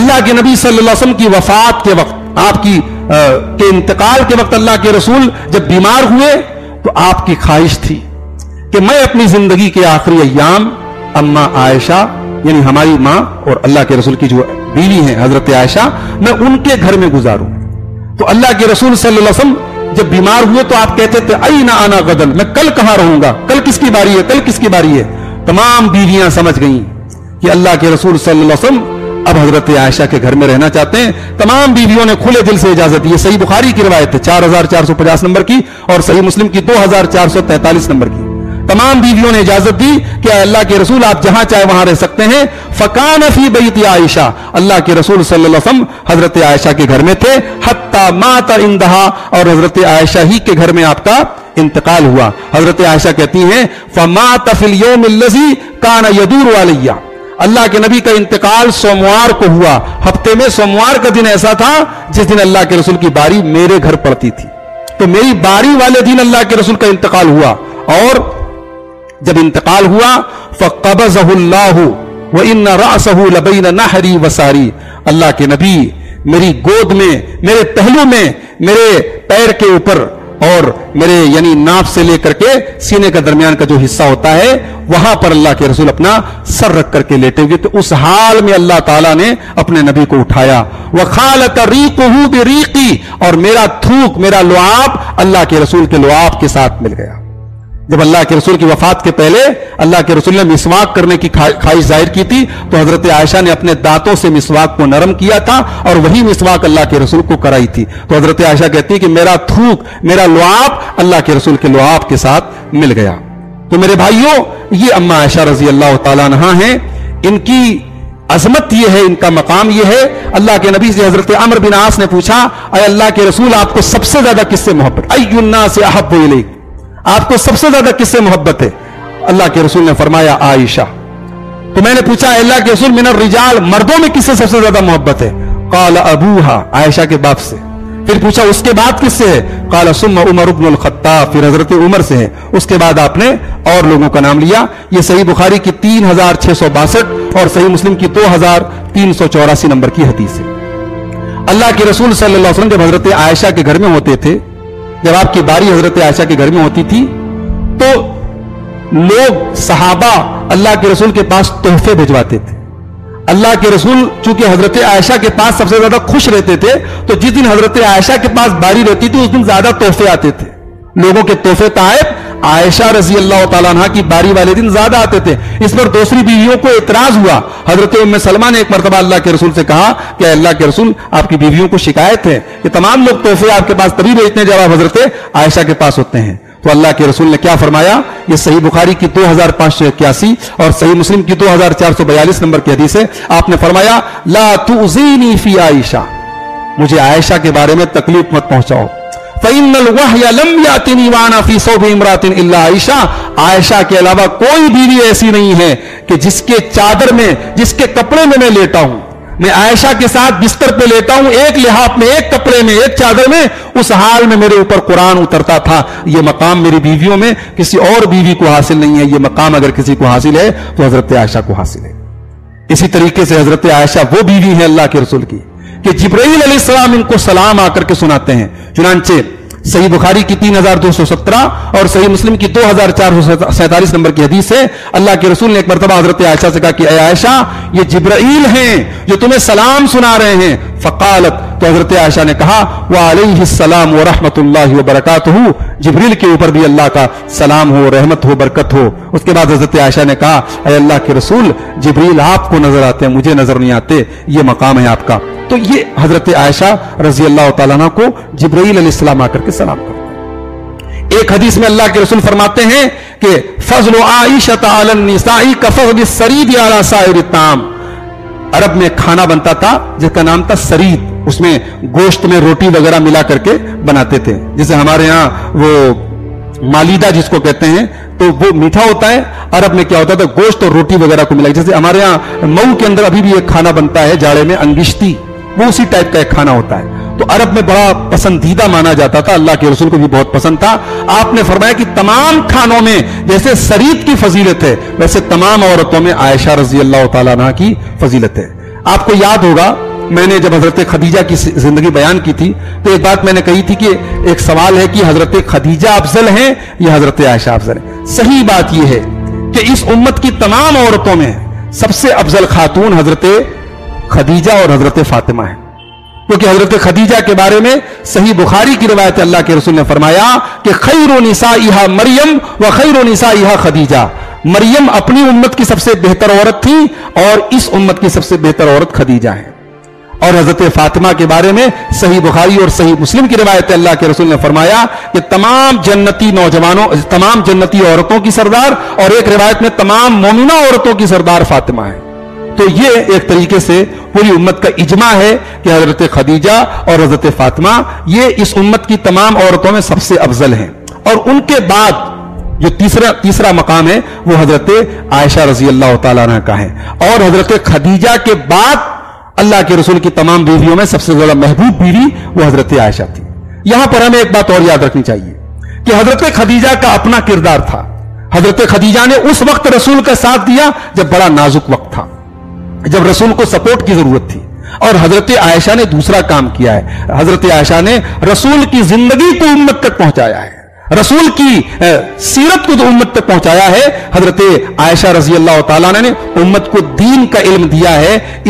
अल्लाह के नबी सल्लल्लाहु अलैहि वसल्लम की वफात के वक्त, आपकी के इंतकाल के वक्त अल्लाह के रसूल जब बीमार हुए तो आपकी ख्वाहिश थी कि मैं अपनी जिंदगी के आखिरी अय्याम अम्मा आयशा, यानी हमारी माँ और अल्लाह के रसूल की जो बीवी है हजरत आयशा, मैं उनके घर में गुजारूं। तो अल्लाह के रसूल सल्लल्लाहु अलैहि वसल्लम जब बीमार हुए तो आप कहते थे, आई ना आना गदन, मैं कल कहां रहूंगा, कल किसकी बारी है, कल किसकी बारी है। तमाम बीवियां समझ गईं कि अल्लाह के रसूल सल्लल्लाहु अलैहि वसल्लम अब हजरत आयशा के घर में रहना चाहते हैं। तमाम बीवियों ने खुले दिल से इजाजत दी। सही बुखारी की रिवायत है 4450 नंबर की और सही मुस्लिम की 2443 नंबर की। तमाम बीवियों ने इजाजत दी कि अल्लाह के रसूल आप जहां चाहे वहां रह सकते हैं। फकान फी बैत आयशा, अल्लाह के रसूल सल्लल्लाहु अलैहि वसल्लम हजरत आयशा के घर में थे। हत्ता मात इंदहा, और हजरत आयशा ही के घर में आपका इंतकाल हुआ। हजरत आयशा कहती हैं, फमात फिल यौमिल लज़ी कान यदूर अलैया, अल्लाह के नबी का इंतकाल सोमवार को हुआ। हफ्ते में सोमवार का दिन ऐसा था जिस दिन अल्लाह के रसूल की बारी मेरे घर पड़ती थी। तो मेरी बारी वाले दिन अल्लाह के रसूल का इंतकाल हुआ। और जब इंतकाल हुआ, फकबज़हुल्लाहु व इन रअसहु लबैन नहरी वसारी, अल्लाह के नबी मेरी गोद में, मेरे पहलू में, मेरे पैर के ऊपर और मेरे यानी नाफ से लेकर के सीने के दरमियान का जो हिस्सा होता है वहां पर अल्लाह के रसूल अपना सर रख करके लेटे हुए। तो उस हाल में अल्लाह ताला ने अपने नबी को उठाया। व खालत रीक़ुहु बिरीक़ी, और मेरा थूक, मेरा लुआब अल्लाह के रसूल के लुआब के साथ मिल गया। जब अल्लाह के रसूल की वफात के पहले अल्लाह के रसूल ने मिसवाक करने की ख्वाहिश जाहिर की थी, तो हजरत आयशा ने अपने दांतों से मिसवाक को नरम किया था और वही मिसवाक अल्लाह के रसूल को कराई थी। तो हजरत आयशा कहती है कि मेरा थूक, मेरा लुआब अल्लाह के रसूल के लुआब के साथ मिल गया। तो मेरे भाइयों, ये अम्मा आयशा रजी अल्लाह तआला अन्हा है। इनकी अजमत यह है, इनका मकाम यह है। अल्लाह के नबी से हजरत अमर बिन आस ने पूछा, अय अल्लाह के रसूल, आपको सबसे ज्यादा किससे मोहब्बत, अय्युन्ना से अहब्बु इलैक, आपको सबसे ज्यादा किससे मोहब्बत है। अल्लाह के रसूल ने फरमाया, आयशा। तो मैंने पूछा, अल्लाह के रसूल, मिनर रिजाल, मर्दों में किससे सबसे ज्यादा मोहब्बत है। काला अबूहा, आयशा के बाप से। फिर पूछा, उसके बाद किससे है। काला सुम्मा उमर इब्न अल-खत्ताब, फिर हजरत उमर से है। उसके बाद आपने और लोगों का नाम लिया। यह सही बुखारी की 3662 और सही मुस्लिम की 2384 नंबर की हदीस है। अल्लाह के रसूल सल्लल्लाहु अलैहि वसल्लम जब हजरत आयशा के घर में होते थे, जब आपकी बारी हजरत आयशा के घर में होती थी, तो लोग सहाबा अल्लाह के रसूल के पास तोहफे भिजवाते थे। अल्लाह के रसूल चूंकि हजरत आयशा के पास सबसे ज्यादा खुश रहते थे, तो जिस दिन हजरत आयशा के पास बारी रहती थी उस दिन ज्यादा तोहफे आते थे। लोगों के तोहफे तायब आयशा रजी अल्लाह तआला अन्हा की बारी वाले दिन ज्यादा आते थे। इस पर दूसरी बीवियों को एतराज हुआ। हजरत उम्मे सलमा ने एक मरतबा अल्लाह के रसूल से कहा कि अल्लाह के रसूल, आपकी बीवियों को शिकायत है कि तमाम लोग तोहफे आपके पास तभी भेजते हैं जब आप हजरत आयशा के पास होते हैं। तो अल्लाह के रसूल ने क्या फरमाया, ये सही बुखारी की 2581 और सही मुस्लिम की 2442 नंबर की हदीस है। आपने फरमाया ला तुज़ीनी फी आयशा, मुझे आयशा के बारे में तकलीफ मत पहुंचाओ। फ़इन्नल वहय लम यातिनी वाना फी सौबि इम्रातिन इल्ला आयशा, आयशा के अलावा कोई बीवी ऐसी नहीं है कि जिसके चादर में, जिसके कपड़े में मैं लेटा हूं। मैं आयशा के साथ बिस्तर पे लेता हूं, एक लिहाफ में, एक कपड़े में, एक चादर में। उस हाल में मेरे ऊपर कुरान उतरता था। यह मकाम मेरी बीवियों में किसी और बीवी को हासिल नहीं है। यह मकाम अगर किसी को हासिल है तो हजरत आयशा को हासिल है। इसी तरीके से हजरत आयशा वो बीवी है अल्लाह के रसूल की कि जिब्राइल अलैहिस्सलाम इनको सलाम आकर के सुनाते हैं। चुनांचे सही बुखारी की 3217 और सही मुस्लिम की 2447 नंबर की हदीस है। अल्लाह के रसूल ने एक मरतबा हजरत आयशा से कहा कि ए आयशा, ये जिब्राइल हैं जो तुम्हें सलाम सुना रहे हैं। फकालत, तो हजरत आयशा ने कहा वालेहिस्सलाम व रहमतुल्लाहि व बरकातुहू, जिब्रील के ऊपर भी अल्लाह का सलाम हो, रहमत हो, बरकत हो। उसके बाद हजरत आयशा ने कहा ए अल्लाह के रसूल, जिब्रील आपको नजर आते हैं, मुझे नजर नहीं आते, ये मकाम है आपका। तो ये हजरत आयशा रजी अल्लाह तआला अन्हा को जिब्राइल अलैहिस्सलाम आकर के सलाम करते। एक हदीस में अल्लाह के रसूल फरमाते हैं कि फजल आयशा अला निसाई का फजल सरीद अला साइर ताम। अरब में खाना बनता था जिसका नाम था सरीद, उसमें गोश्त में रोटी वगैरह मिला करके बनाते थे। जैसे हमारे यहाँ वो मालिदा जिसको कहते हैं, तो वो मीठा होता है। अरब में क्या होता था, गोश्त और रोटी वगैरह को मिला। जैसे हमारे यहाँ मऊ के अंदर अभी भी एक खाना बनता है जाड़े में, अंगिश्ती, वो उसी टाइप का एक खाना होता है। तो अरब में बड़ा पसंदीदा माना जाता था, अल्लाह के रसूल को भी बहुत पसंद था। आपने फरमाया कि तमाम खानों में जैसे सरीद की फजीलत है, वैसे तमाम औरतों में आयशा रजी अल्लाह तआला अन्हा की फजीलत है। आपको याद होगा, मैंने जब हजरत खदीजा की जिंदगी बयान की थी तो एक बात मैंने कही थी कि एक सवाल है कि हजरत खदीजा अफजल है या हजरत आयशा अफजल है। सही बात यह है कि इस उम्मत की तमाम औरतों में सबसे अफजल खातून हजरत खदीजा और हजरत फातिमा है, क्योंकि हजरत खदीजा के बारे में सही बुखारी की रिवायत अल्लाह के रसूल ने फरमाया कि खैरु निसाइहा मरियम व खैरु निसाइहा खदीजा। मरियम अपनी उम्मत की सबसे बेहतर औरत थी और इस उम्मत की सबसे बेहतर औरत खदीजा है। और हजरत फातिमा के बारे में सही बुखारी और सही मुस्लिम की रिवायत अल्लाह के रसूल ने फरमाया कि तमाम जन्नती नौजवानों, तमाम जन्नती औरतों की सरदार, और एक रिवायत में तमाम मोमिना औरतों की सरदार फातिमा है। तो ये एक तरीके से पूरी उम्मत का इजमा है कि हजरत खदीजा और हजरत फातिमा ये इस उम्मत की तमाम औरतों में सबसे अफजल हैं। और उनके बाद जो तीसरा मकाम है वो हजरत आयशा रजी अल्लाह तआला अन्हा का है। और हजरत खदीजा के बाद अल्लाह के रसूल की तमाम बीवियों में सबसे ज्यादा महबूब बीवी वो हजरत आयशा थी। यहां पर हमें एक बात और याद रखनी चाहिए कि हजरत खदीजा का अपना किरदार था। हजरत खदीजा ने उस वक्त रसूल का साथ दिया जब बड़ा नाजुक वक्त था, जब रसूल को सपोर्ट की जरूरत थी, और हजरत आयशा ने दूसरा काम किया है। हजरत आयशा ने रसूल की जिंदगी को उम्मत तक पहुंचाया है, रसूल की सीरत को तो उम्मत तक पहुंचाया है। हजरत आयशा रजी अल्लाह तआला ने उम्मत को दीन का इल्म दिया है।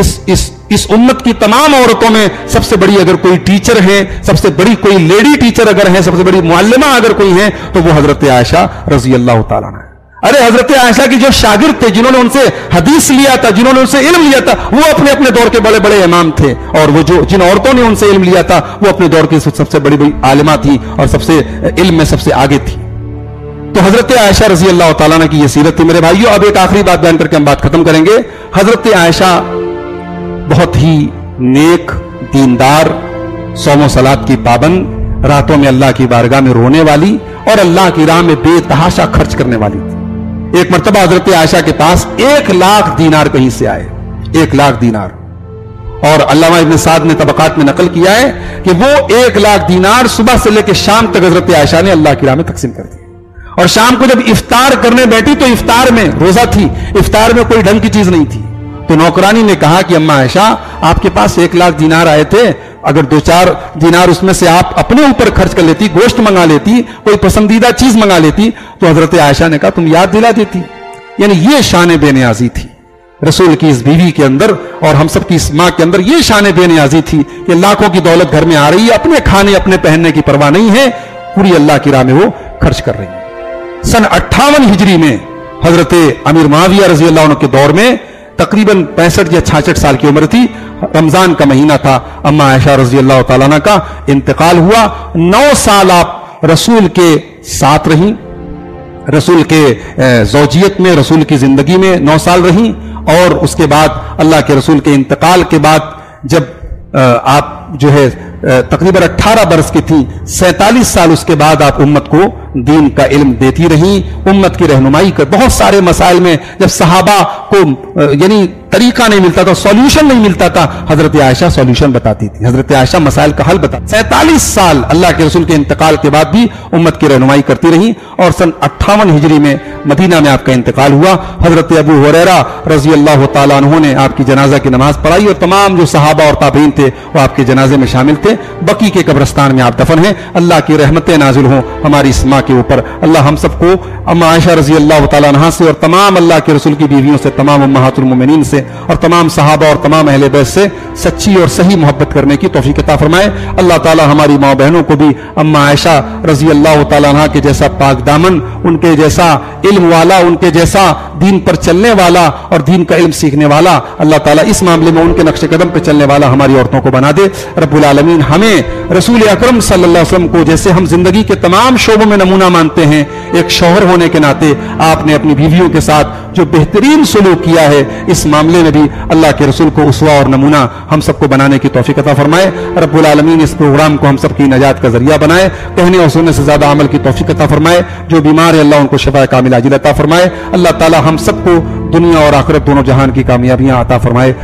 इस उम्मत की तमाम औरतों में सबसे बड़ी अगर कोई टीचर है, सबसे बड़ी कोई लेडी टीचर अगर है, सबसे बड़ी मुअल्लिमा अगर कोई है, तो वो हजरत आयशा रजी अल्लाह तआला ने। अरे हजरत आयशा की जो शागिर्द थे, जिन्होंने उनसे हदीस लिया था, जिन्होंने उनसे इल्म लिया था, वो अपने अपने दौर के बड़े बड़े इमाम थे, और वो जो जिन औरतों ने उनसे इल्म लिया था वो अपने दौर की सबसे बड़ी बड़ी आलिमा थी और सबसे इल्म में सबसे आगे थी। तो हजरत आयशा रजी अल्लाह तआला अन्हा की ये सीरत थी। मेरे भाइयों, अब एक आखिरी बात बयान करके हम बात खत्म करेंगे। हजरत आयशा बहुत ही नेक, दीनदार, सौम सलात की पाबंद, रातों में अल्लाह की बारगाह में रोने वाली और अल्लाह की राह में बेतहाशा खर्च करने वाली थी। एक मरतबा हजरत आयशा के पास 1,00,000 दीनार कहीं से आए, 1,00,000 दीनार, और अल्लामा इब्न साद ने तबकात में नकल किया है कि वो 1,00,000 दीनार सुबह से लेकर शाम तक हजरत आयशा ने अल्लाह की राह में तकसीम कर दिए। और शाम को जब इफ्तार करने बैठी तो इफ्तार में, रोजा थी, इफ्तार में कोई ढंग की चीज नहीं थी, तो नौकरानी ने कहा कि अम्मा आयशा, आपके पास 1,00,000 दीनार आए थे, अगर 2-4 दीनार उसमें से आप अपने ऊपर खर्च कर लेती, गोश्त मंगा लेती, कोई पसंदीदा चीज मंगा लेती, तो हजरत आयशा ने कहा तुम याद दिला देती। यानी ये शान बेनियाजी थी रसूल की इस बीवी के अंदर, और हम सब की इस मां के अंदर ये शान बेनियाजी थी कि लाखों की दौलत घर में आ रही है, अपने खाने अपने पहनने की परवाह नहीं है, पूरी अल्लाह की राह में वो खर्च कर रही है। सन 58 हिजरी में हजरत अमीर मुआविया रजी अल्लाह अन्हु के दौर में तकरीबन 65 या 66 साल की उम्र थी। रमजान का महीना था, अम्मा आयशा रजी अल्लाह तआला अन्हा का इंतकाल हुआ। 9 साल आप रसूल के साथ रहीं, रसूल के ज़ौजियत में, रसूल की जिंदगी में 9 साल रहीं। और उसके बाद अल्लाह के रसूल के इंतकाल के बाद जब आप जो है तकरीबन 18 बरस की थी, 47 साल उसके बाद आप उम्मत को दीन का इल्म देती रहीं, उम्मत की रहनुमाई कर। बहुत सारे मसाइल में जब सहाबा को यानी तरीका नहीं मिलता था, सॉल्यूशन नहीं मिलता था, हजरत आयशा सॉल्यूशन बताती थी, हजरत आयशा मसाइल का हल बताती। 47 साल अल्लाह के रसूल के इंतकाल के बाद भी उम्मत की रहनुमाई करती रहीं। और सन 58 हिजरी में मदीना में आपका इंतकाल हुआ। हजरत अबू हुरैरा रजी अल्लाह तआला अन्हु ने आपकी जनाजा की नमाज पढ़ाई और तमाम जो सहाबा और ताबईन थे वो आपके जनाजे में शामिल थे। बकी के कब्रस्तान में आप दफन हैं। अल्लाह की रहमतें नाजिल हों हमारी इस्मा के ऊपर। अल्लाह हम सबको अम्मा आयशा रजी अल्लाह तआला अन्हा से और तमाम अल्लाह के रसूल की बीवियों से, तमाम उम्महातुल मोमिनीन से और तमाम सहाबा और तमाम अहले बैत से सच्ची और सही मोहब्बत करने की तौफीक अता फरमाए। अल्लाह ताला हमारी माँ बहनों को भी अम्मा आयशा रजी अल्लाह तआला अन्हा के जैसा पाक दामन, उनके जैसा इल्म वाला, उनके जैसा दीन पर चलने वाला और दीन का इल्म सीखने वाला, अल्लाह ताला इस मामले में उनके नक्शे कदम पर चलने वाला हमारी औरतों को बना दे। रब्बुल आलमीन, हमें रसूल अकरम सल्लल्लाहु अलैहि वसल्लम को जैसे हम जिंदगी के तमाम शोबों में नमूना मानते हैं, एक शौहर होने के नाते आपने अपनी बीवियों के साथ जो बेहतरीन सलूक किया है, इस मामले में भी अल्लाह के रसूल को उसवा और नमूना हम सबको बनाने की तौफीक अता फरमाए। रब्बुल आलमीन, इस प्रोग्राम को हम सबकी नजात का जरिया बनाए, कहने और सुनने से ज्यादा अमल की तौफीक अता फरमाए। जो बीमार है अल्लाह उनको शफा कामिल अता फरमाए। अल्लाह ताला हम सबको दुनिया और आखिरत दोनों जहान की कामयाबियां अता फरमाए।